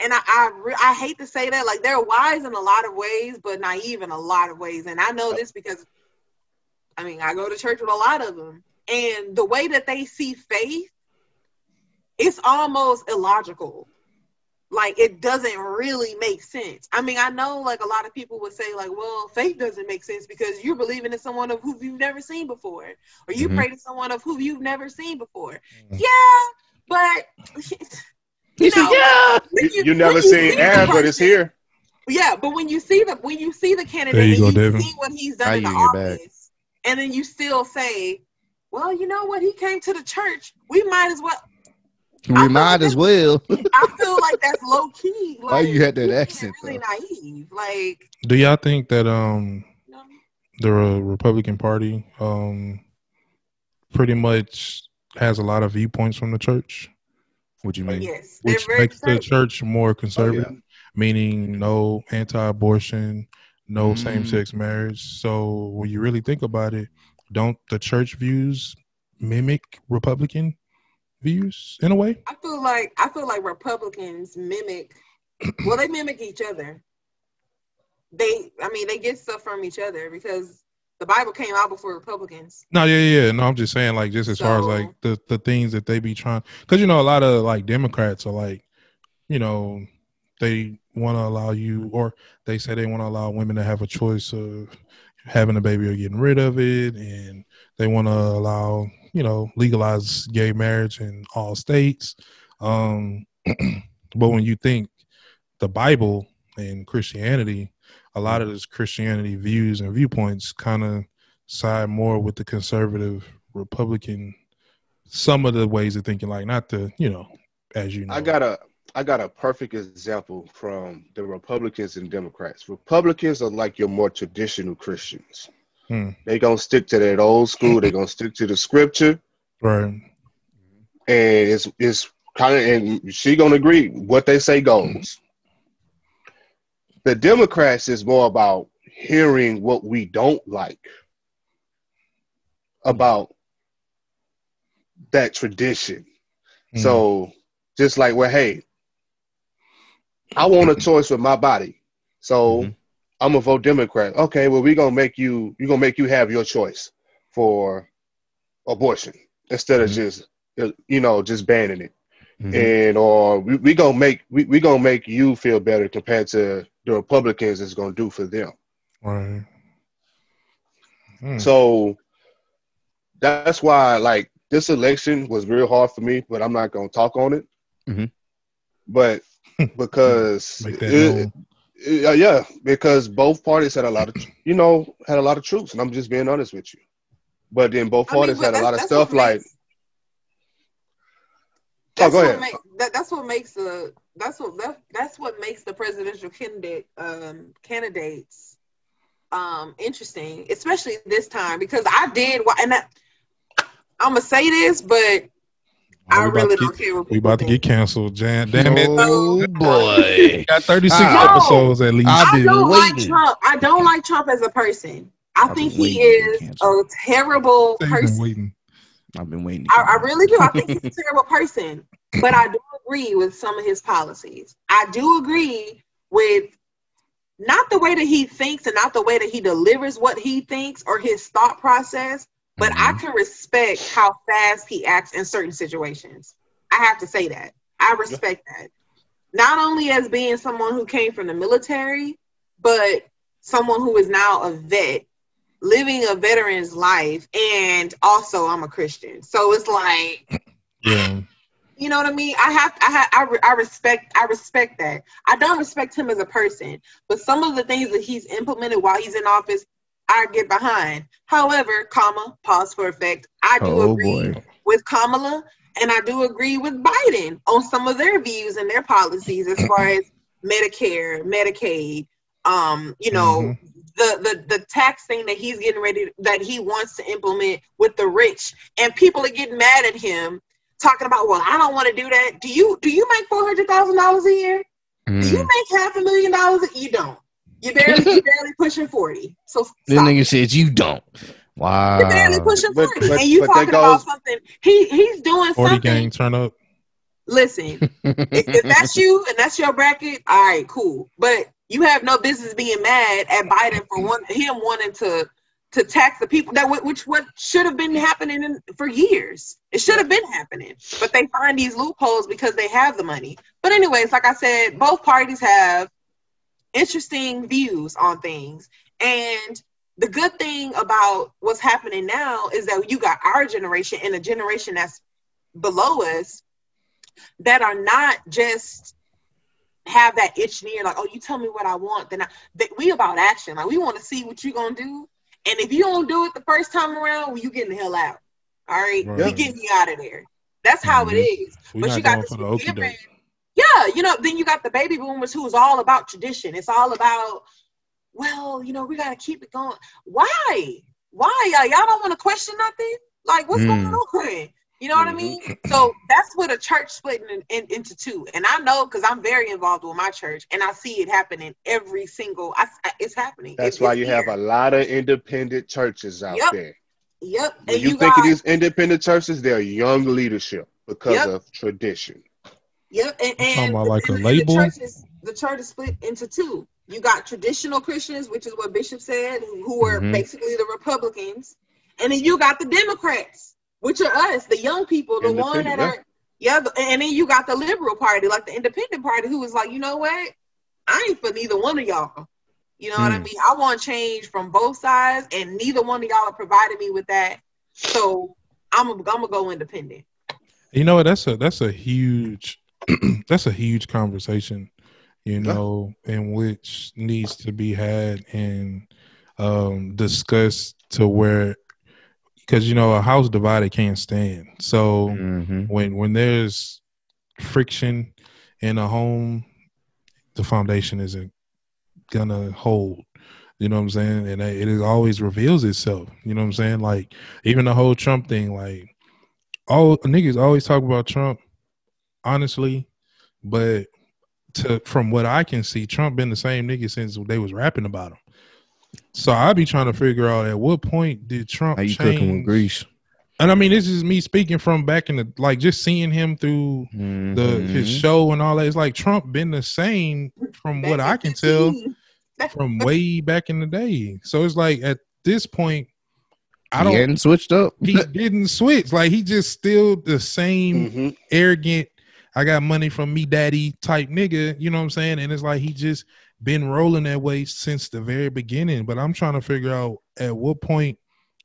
And I, I, re- I hate to say that, like they're wise in a lot of ways, but naive in a lot of ways. And I know this because, I mean, I go to church with a lot of them, and the way that they see faith, it's almost illogical. Like it doesn't really make sense. I mean, I know like a lot of people would say like, well, faith doesn't make sense because you're believing in someone of who you've never seen before, or you mm-hmm. pray to someone of who you've never seen before. Mm-hmm. Yeah, but... You know, yeah. you, you never seen Aaron, but it's here. Yeah, but when you see the when you see the candidate you and go, you Devin. see what he's done I in the office, and then you still say, "Well, you know what? He came to the church. We might as well." We I might as well. I feel like that's low key. Like, why you had that accent? Really naive. Like, do y'all think that um no. the uh, Republican Party um pretty much has a lot of viewpoints from the church? Would you mean? Yes, which makes the church more conservative, oh, yeah. meaning no anti-abortion, no mm. same-sex marriage. So when you really think about it, don't the church views mimic Republican views in a way? I feel like I feel like Republicans mimic. Well, they mimic each other. They, I mean, they get stuff from each other because the Bible came out before Republicans. No, yeah, yeah. No, I'm just saying, like, just as so, far as, like, the, the things that they be trying. Because, you know, a lot of, like, Democrats are, like, you know, they want to allow you, or they say they want to allow women to have a choice of having a baby or getting rid of it. And they want to allow, you know, legalize gay marriage in all states. Um, but when you think the Bible and Christianity, a lot of this Christianity views and viewpoints kind of side more with the conservative Republican, some of the ways of thinking, like not the, you know, as you know. I got a, I got a perfect example from the Republicans and Democrats. Republicans are like your more traditional Christians. Hmm. They're going to stick to that old school. They're going to stick to the scripture. Right. And it's, it's kind of, and she going to agree what they say goes. The Democrats is more about hearing what we don't like about that tradition. Mm-hmm. So just like, well, hey, I want a choice with my body. So mm-hmm. I'm going to vote Democrat. Okay, well, we're going to make you, you're going to make you have your choice for abortion instead mm-hmm. of just, you know, just banning it. Mm-hmm. And or we, we going to make, we, we going to make you feel better compared to the Republicans is going to do for them. Right. Mm. So that's why, like, this election was real hard for me, but I'm not going to talk on it. Mm-hmm. But because, it, it, it, yeah, because both parties had a lot of, you know, had a lot of truths, and I'm just being honest with you. But then both parties I mean, had a lot of stuff like. That's, oh, go ahead. What make, that, that's what makes the that's what that, that's what makes the presidential candidate um, candidates um, interesting, especially this time because I did and I, I'm gonna say this, but I really don't get, care. We about to get canceled, Jan. Damn it! Oh boy, got thirty-six ah, episodes at least. I, I don't waiting. like Trump. I don't like Trump as a person. I I've think he is a terrible person. I've been waiting. I, I really do. I think he's a terrible person, but I do agree with some of his policies. I do agree with not the way that he thinks and not the way that he delivers what he thinks or his thought process, but mm-hmm. I can respect how fast he acts in certain situations. I have to say that. I respect yeah. that. Not only as being someone who came from the military, but someone who is now a vet. Living a veteran's life, and also I'm a Christian, so it's like, yeah. you know what I mean. I have, I have, I, re- I respect, I respect that. I don't respect him as a person, but some of the things that he's implemented while he's in office, I get behind. However, comma pause for effect. I do oh, agree boy. with Kamala And I do agree with Biden on some of their views and their policies as far as Medicare, Medicaid, um, you know, mm-hmm. the, the, the tax thing that he's getting ready, to, that he wants to implement with the rich. And people are getting mad at him talking about, well, I don't want to do that. Do you, do you make four hundred thousand dollars a year? Mm. Do you make half a million dollars? You don't. You barely, you barely pushing forty. So this nigga says you don't. Wow. You're barely pushing forty, but, but, and you talking about something. He he's doing forty something. Gang turn up. Listen, if, if that's you and that's your bracket, all right, cool. But you have no business being mad at Biden for one, him wanting to to tax the people that w- which what should have been happening in, for years. It should have been happening, but they find these loopholes because they have the money. But anyways, like I said, both parties have interesting views on things, and the good thing about what's happening now is that you got our generation and a generation that's below us that are not just have that itch near like, oh, you tell me what I want, then I, that we about action, like we want to see what you're gonna do, and if you don't do it the first time around, well, you getting the hell out. All right, right. We getting you out of there. That's how mm-hmm. it is. We're but you got this. Yeah, you know, then you got the baby boomers who is all about tradition. It's all about, well, you know, we got to keep it going. Why? Why? Y'all, y'all don't want to question nothing? Like, what's mm. going on? You know what I mean? So that's what a church splitting in, in, into two. And I know because I'm very involved with my church, and I see it happening every single, I, I, it's happening. That's it's, why it's you here. Have a lot of independent churches out yep. there. Yep. When and you, you think got, of these independent churches, they're young leadership because yep. of tradition. Yep, and, and, about like and a label? The, church is, the church is split into two. You got traditional Christians, which is what Bishop said, who are mm-hmm. basically the Republicans, and then you got the Democrats, which are us, the young people, the one that are yeah. The, and then you got the Liberal Party, like the Independent Party, who is like, you know what, I ain't for neither one of y'all. You know mm. what I mean? I want change from both sides, and neither one of y'all are providing me with that. So I'm a, I'm gonna go independent. You know what? That's a that's a huge. That's a huge conversation, you know, and which needs to be had and um, discussed to where, because, you know, a house divided can't stand. So mm-hmm. when when there's friction in a home, the foundation isn't going to hold, you know what I'm saying? And it, it always reveals itself, you know what I'm saying? Like, even the whole Trump thing, like, all niggas always talk about Trump. Honestly, but to, from what I can see, Trump been the same nigga since they was rapping about him. So I be trying to figure out at what point did Trump How you change? Cooking with grease? And I mean, this is me speaking from back in the, like just seeing him through mm-hmm. the his show and all that. It's like Trump been the same from what I can tell from way back in the day. So it's like at this point, I don't. He hadn't switched up. He didn't switch. Like he just still the same mm-hmm. arrogant. I got money from me daddy type nigga, you know what I'm saying? And it's like he just been rolling that way since the very beginning. But I'm trying to figure out at what point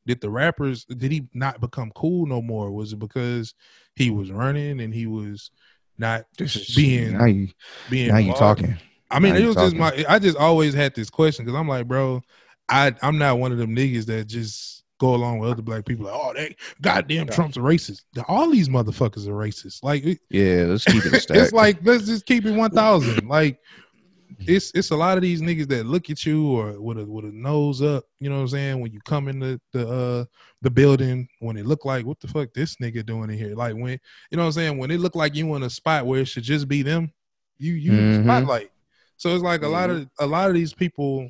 did the rappers, did he not become cool no more? Was it because he was running and he was not just being now you, being now you talking. I mean, now it was just my I just always had this question because I'm like, bro, I, I'm not one of them niggas that just go along with other black people like, oh, that goddamn Trump's a racist. All these motherfuckers are racist. Like, it, yeah, let's keep it stacked. It's like, let's just keep it one thousand. Like, it's it's a lot of these niggas that look at you or with a with a nose up, you know what I'm saying, when you come in the the, uh, the building, when it look like, what the fuck this nigga doing in here? Like, when, you know what I'm saying, when it look like you in a spot where it should just be them, you you mm-hmm. spotlight. So it's like mm-hmm. a lot of a lot of these people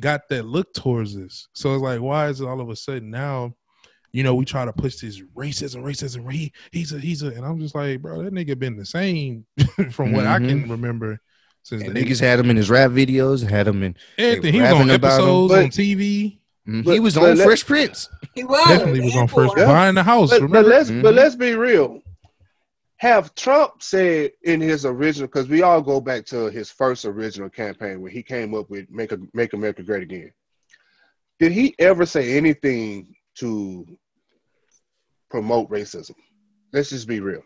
got that look towards us. So it's like, why is it all of a sudden now, you know, we try to push this racism, racism, he, he's a, he's a, and I'm just like, bro, that nigga been the same from what mm-hmm. I can remember. Since and niggas had him in his rap videos, had him in, everything. He was on episodes, but, on T V. But, he was on Fresh Prince. He was. Definitely was on Fresh Prince. Buying the house, but, remember? But let's, mm-hmm. but let's be real. Have Trump said in his original, because we all go back to his first original campaign when he came up with "Make a, Make America Great Again." Did he ever say anything to promote racism? Let's just be real.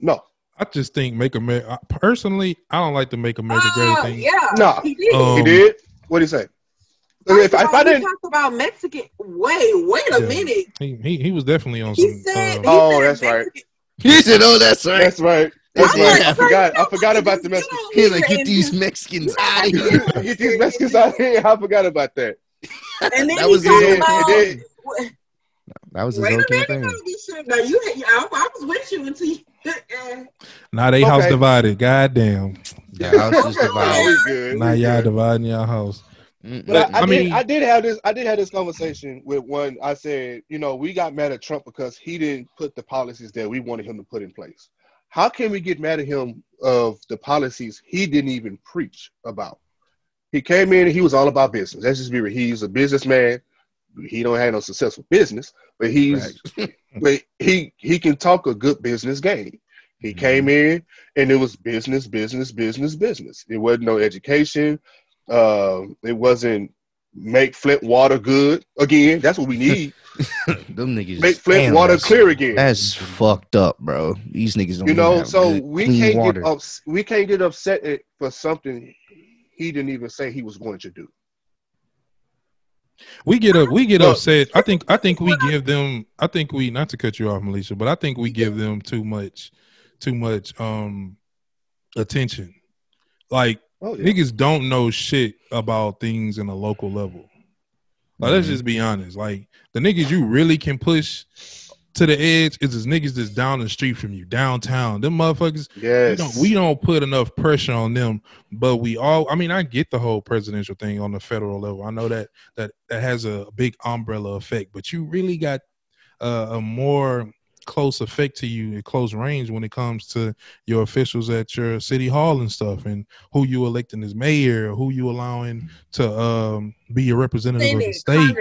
No, I just think "Make America." Personally, I don't like the "Make America uh, Great" thing. Yeah, no, he did. Um, he did. What did he say? If, about, if I didn't talk about Mexican, wait, wait a yeah. minute. He, he he was definitely on. He some, said, um, he "Oh, said that's Mexican. Right." He said, "Oh, that's right. That's right. That's I'm right. Like, I forgot. I forgot about the Mexicans." He's like, "Get these Mexicans out of here. Get these Mexicans out of here." I forgot about that. And then that was it. That was his wait own campaign. Now you, I, I was with you until. You, uh, now they okay. house divided. Goddamn. Yeah, house is divided. Good. Now y'all good. Dividing your house. But, but I, I mean, did, I did have this. I did have this conversation with one. I said, you know, we got mad at Trump because he didn't put the policies that we wanted him to put in place. How can we get mad at him of the policies he didn't even preach about? He came in and he was all about business. Let's just be real. He's a businessman. He don't have no successful business, but he's right. but he he can talk a good business game. He mm-hmm. came in and it was business, business, business, business. It wasn't no education. Uh, it wasn't make Flint water good again. That's what we need. Them niggas make Flint water clear again. That's fucked up, bro. These niggas don't. You know, so good, we can't water. get ups- we can't get upset at, for something he didn't even say he was going to do. We get up, we get upset. I think, I think we give them. I think we not to cut you off, Melissa, but I think we give them too much, too much um, attention. Like oh, yeah. niggas don't know shit about things in a local level. Like mm-hmm. let's just be honest. Like the niggas you really can push to the edge is this niggas that's down the street from you, downtown. Them motherfuckers. Yes. We don't, we don't put enough pressure on them, but we all. I mean, I get the whole presidential thing on the federal level. I know that that that has a big umbrella effect, but you really got uh, a more close effect to you at close range when it comes to your officials at your city hall and stuff, and who you electing as mayor, who you allowing to um, be your representative they of the state.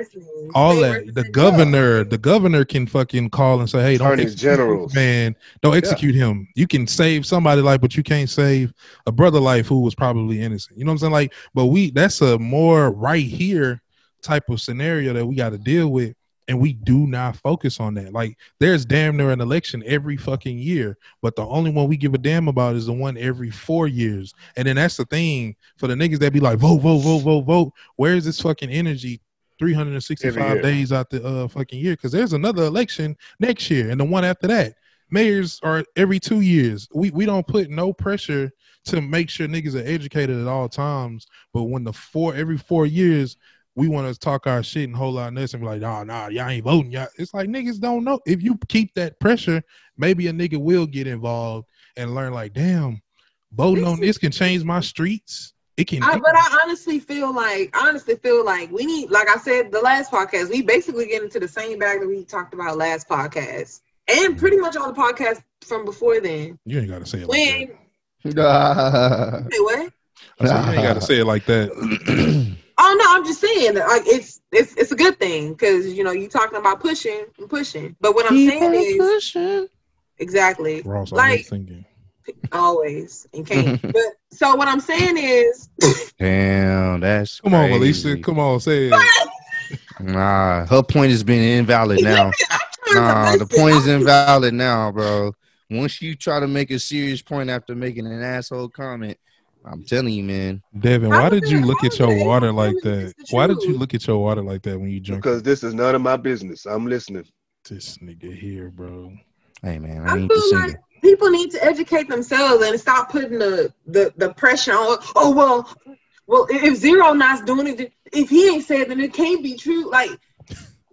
All that. The governor, the governor can fucking call and say, "Hey, don't execute, man, don't execute yeah. him." You can save somebody's life, but you can't save a brother's life who was probably innocent. You know what I'm saying? Like, but we that's a more right here type of scenario that we got to deal with. And we do not focus on that. Like, there's damn near an election every fucking year, but the only one we give a damn about is the one every four years. And then that's the thing for the niggas that be like, vote, vote, vote, vote, vote. Where is this fucking energy three hundred sixty-five days out the uh, fucking year? Because there's another election next year and the one after that. Mayors are every two years. We we don't put no pressure to make sure niggas are educated at all times. But when the four, every four years, we want to talk our shit and hold our nuts and be like, nah, nah, y'all ain't voting. Y'all. It's like niggas don't know. If you keep that pressure, maybe a nigga will get involved and learn like, damn, voting this on this can change my streets. It can. I, but I honestly feel like, honestly feel like we need, like I said, the last podcast, we basically get into the same bag that we talked about last podcast and pretty much all the podcasts from before then. You ain't got to say it when, like that. Say what? I said, you ain't got to say it like that. Oh no, I'm just saying that like it's it's it's a good thing because you know you talking about pushing and pushing, but what I'm he saying is pushing. Exactly Ross, like thinking. Always and can't. But so what I'm saying is, damn, that's come crazy. On, Melissa, come on, say it. But, nah, her point has been invalid now. Nah, the point is invalid now, bro. Once you try to make a serious point after making an asshole comment. I'm telling you, man. Devin, why did you look at your water like that? Why did you look at your water like that when you drink? Because this is none of my business. I'm listening. This nigga here, bro. Hey, man. I, I feel like people need to educate themselves and stop putting the, the, the pressure on. Oh, well, well, if Zero Not's doing it, if he ain't said, then it can't be true. Like,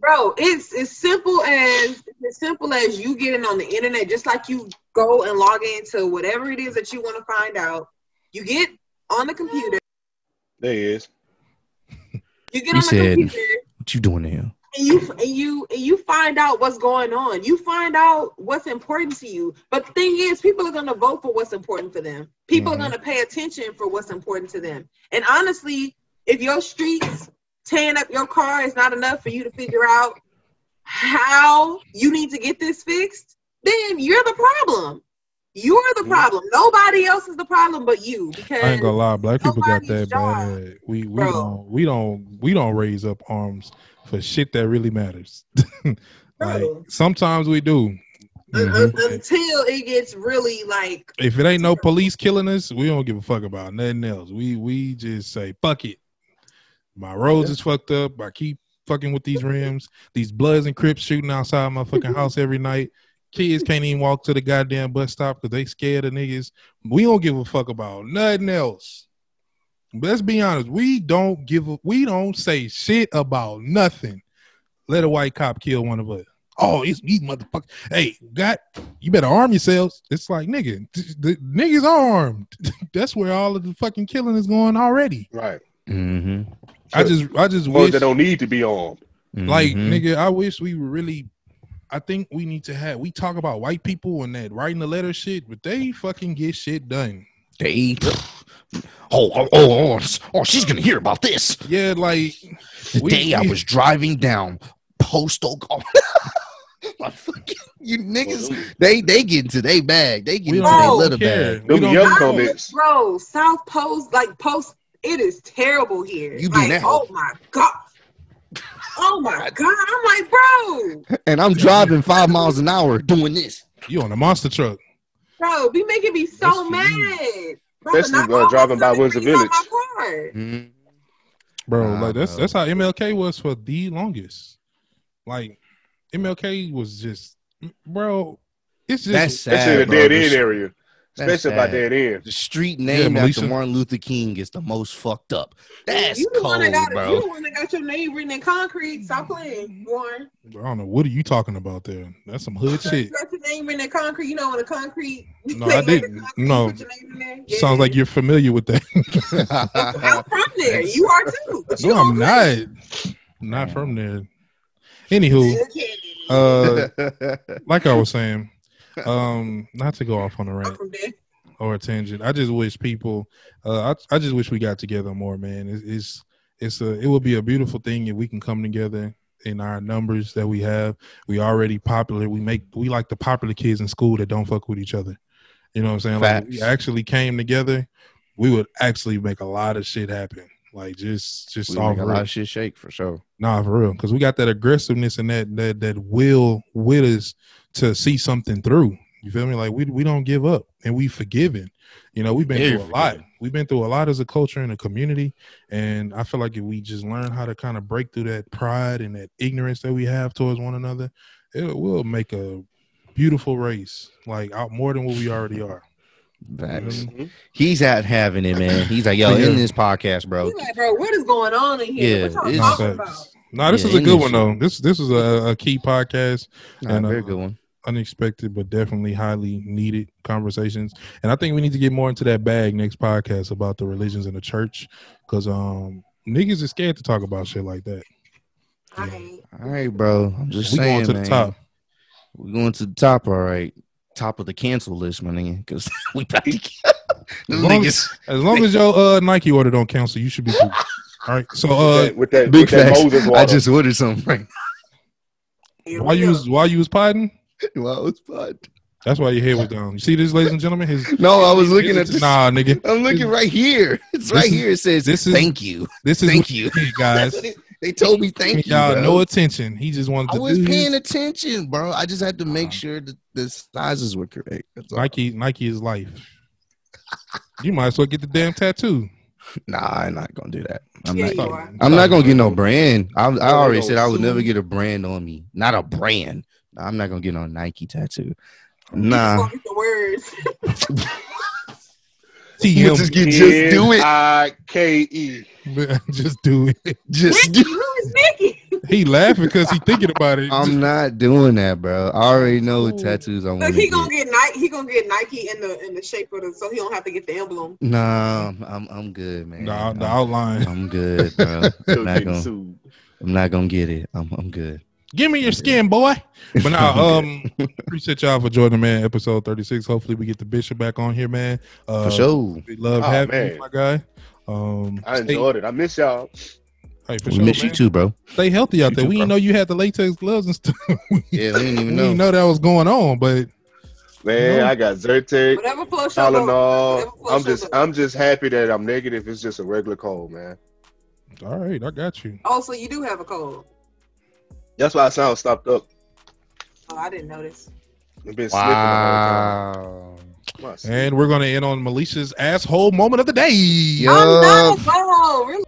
bro, it's as simple as as simple as you getting on the internet, just like you go and log into whatever it is that you want to find out. You get on the computer. There he is. You get on the computer. What you doing now? And you and you and you find out what's going on. You find out what's important to you. But the thing is, people are gonna vote for what's important for them. People mm-hmm. are gonna pay attention for what's important to them. And honestly, if your streets tearing up your car is not enough for you to figure out how you need to get this fixed, then you're the problem. You're the problem. Nobody else is the problem but you. Because I ain't gonna lie, black people got that job, bad. We we bro. don't we don't we don't raise up arms for shit that really matters. Like sometimes we do. Mm-hmm. Until it gets really like. If it ain't no police killing us, we don't give a fuck about nothing else. We we just say fuck it. My roads yeah. is fucked up. I keep fucking with these rims. These Bloods and Crips shooting outside my fucking house every night. Kids can't even walk to the goddamn bus stop because they scared of niggas. We don't give a fuck about nothing else. But let's be honest, we don't give a, we don't say shit about nothing. Let a white cop kill one of us. Oh, it's me, motherfucker. Hey, God, you better arm yourselves. It's like, nigga, the niggas are armed. That's where all of the fucking killing is going already. Right. Mm-hmm. I just, I just wish they don't need to be armed. Like, mm-hmm. nigga, I wish we were really. I think we need to have. We talk about white people and that writing the letter shit, but they fucking get shit done. They. Oh, oh, oh, oh, oh, she's gonna hear about this. Yeah, like the we, day I was driving down Postal. My fucking, you niggas, they they get into their bag. They get into their letter care. bag. Them young comments, bro. South Post, like Post, it is terrible here. You do like, that? Oh my god. Oh my god! I'm like, bro, and I'm driving five miles an hour doing this. You on a monster truck, bro? Be making me so That's mad. Bro, especially uh, driving by Windsor Village, mm-hmm. bro. Nah, like that's bro. that's how M L K was for the longest. Like M L K was just, bro. It's just that's sad, especially in the dead end area. That's especially sad. By dead end. The street name yeah, after Martin Luther King is the most fucked up. That's you cold, got, bro. You the one that got your name written in concrete. Stop playing, Warren. I don't know. What are you talking about there? That's some hood shit. You got your name written in concrete. You know, on the concrete. No, I didn't. Concrete, no. Yeah. Sounds like you're familiar with that. I'm from there. You are too. No, you I'm not. There. Not from there. Anywho, uh, like I was saying, um not to go off on a rant or a tangent, I just wish people uh I, I just wish we got together more, man. It's, it's it's a it would be a beautiful thing if we can come together in our numbers that we have. We already popular. We make we like the popular kids in school that don't fuck with each other, you know what I'm saying? Facts. Like if we actually came together, we would actually make a lot of shit happen. Like just just we all make a lot of shit shake for sure. Nah, for real, because we got that aggressiveness and that that that will with us to see something through. You feel me? Like we we don't give up and we forgiving. You know, we've been They're through a lot. We've been through a lot as a culture and a community. And I feel like if we just learn how to kind of break through that pride and that ignorance that we have towards one another, it will make a beautiful race, like out more than what we already are. Facts. Mm-hmm. He's out having it, man. He's like, yo, yeah. in this podcast, bro. Like, bro, what is going on in here? Yeah, it's talking about? No, this yeah, is a good one though. This this is a, a key podcast nah, and a very good one. Unexpected, but definitely highly needed conversations. And I think we need to get more into that bag next podcast about the religions and the church, because um niggas is scared to talk about shit like that. Yeah. All right, all right, bro. I'm just we saying, going to man. the top. We're going to the top. All right. Top of the cancel list, my nigga, because we about to cancel. As long as, as, long as your uh, Nike order don't cancel, you should be cool. All right, so uh, with that, big with that Moses water. I just ordered something. Right now. While you was while you was potting, while I was potting, that's why your head was down. You see this, ladies and gentlemen? His, no, I was looking his, at this. Nah, nigga, I'm looking right here. It's right is, here. It says, this is, "Thank you, this is thank you, you guys." It, they told me thank you. Y'all, bro. No attention. He just wanted. To I was do paying his. attention, bro. I just had to make uh, sure that the sizes were correct. That's Nike, all. Nike is life. You might as well get the damn tattoo. Nah, I'm not gonna do that. I'm yeah, not. I'm Sorry. not gonna get no brand. I, I already said I would never get a brand on me. Not a brand. I'm not gonna get no Nike tattoo. Nah. The words. T M. Just get, just do it. N I K E. Just do it. Just do it. He laughing because he thinking about it. I'm not doing that, bro. I already know what tattoos I want. Like he gonna get. get Nike. He gonna get Nike in the in the shape of the, so he don't have to get the emblem. Nah, I'm I'm good, man. Nah, the outline. I'm good, bro. I'm not gonna. I'm not gonna get it. I'm I'm good. Give me your skin, boy. But now, um, appreciate y'all for joining, man. Episode thirty-six. Hopefully, we get the Bishop back on here, man. Uh, for sure. We love oh, having man. you, my guy. Um, I enjoyed stay- it. I miss y'all. Hey, for we sure, miss man. you too, bro. Stay healthy out you there. Too, we didn't know you had the latex gloves and stuff. we, yeah, we didn't even we know. Didn't know that was going on, but man, you know. I got Zyrtec. Whatever plus all in all, I'm just, up. I'm just happy that I'm negative. It's just a regular cold, man. All right, I got you. Oh, so you do have a cold. That's why I sound stopped up. Oh, I didn't notice. I've been wow. slipping the whole time. And we're going to end on Melissa's asshole moment of the day. Yo. I'm not a girl, really.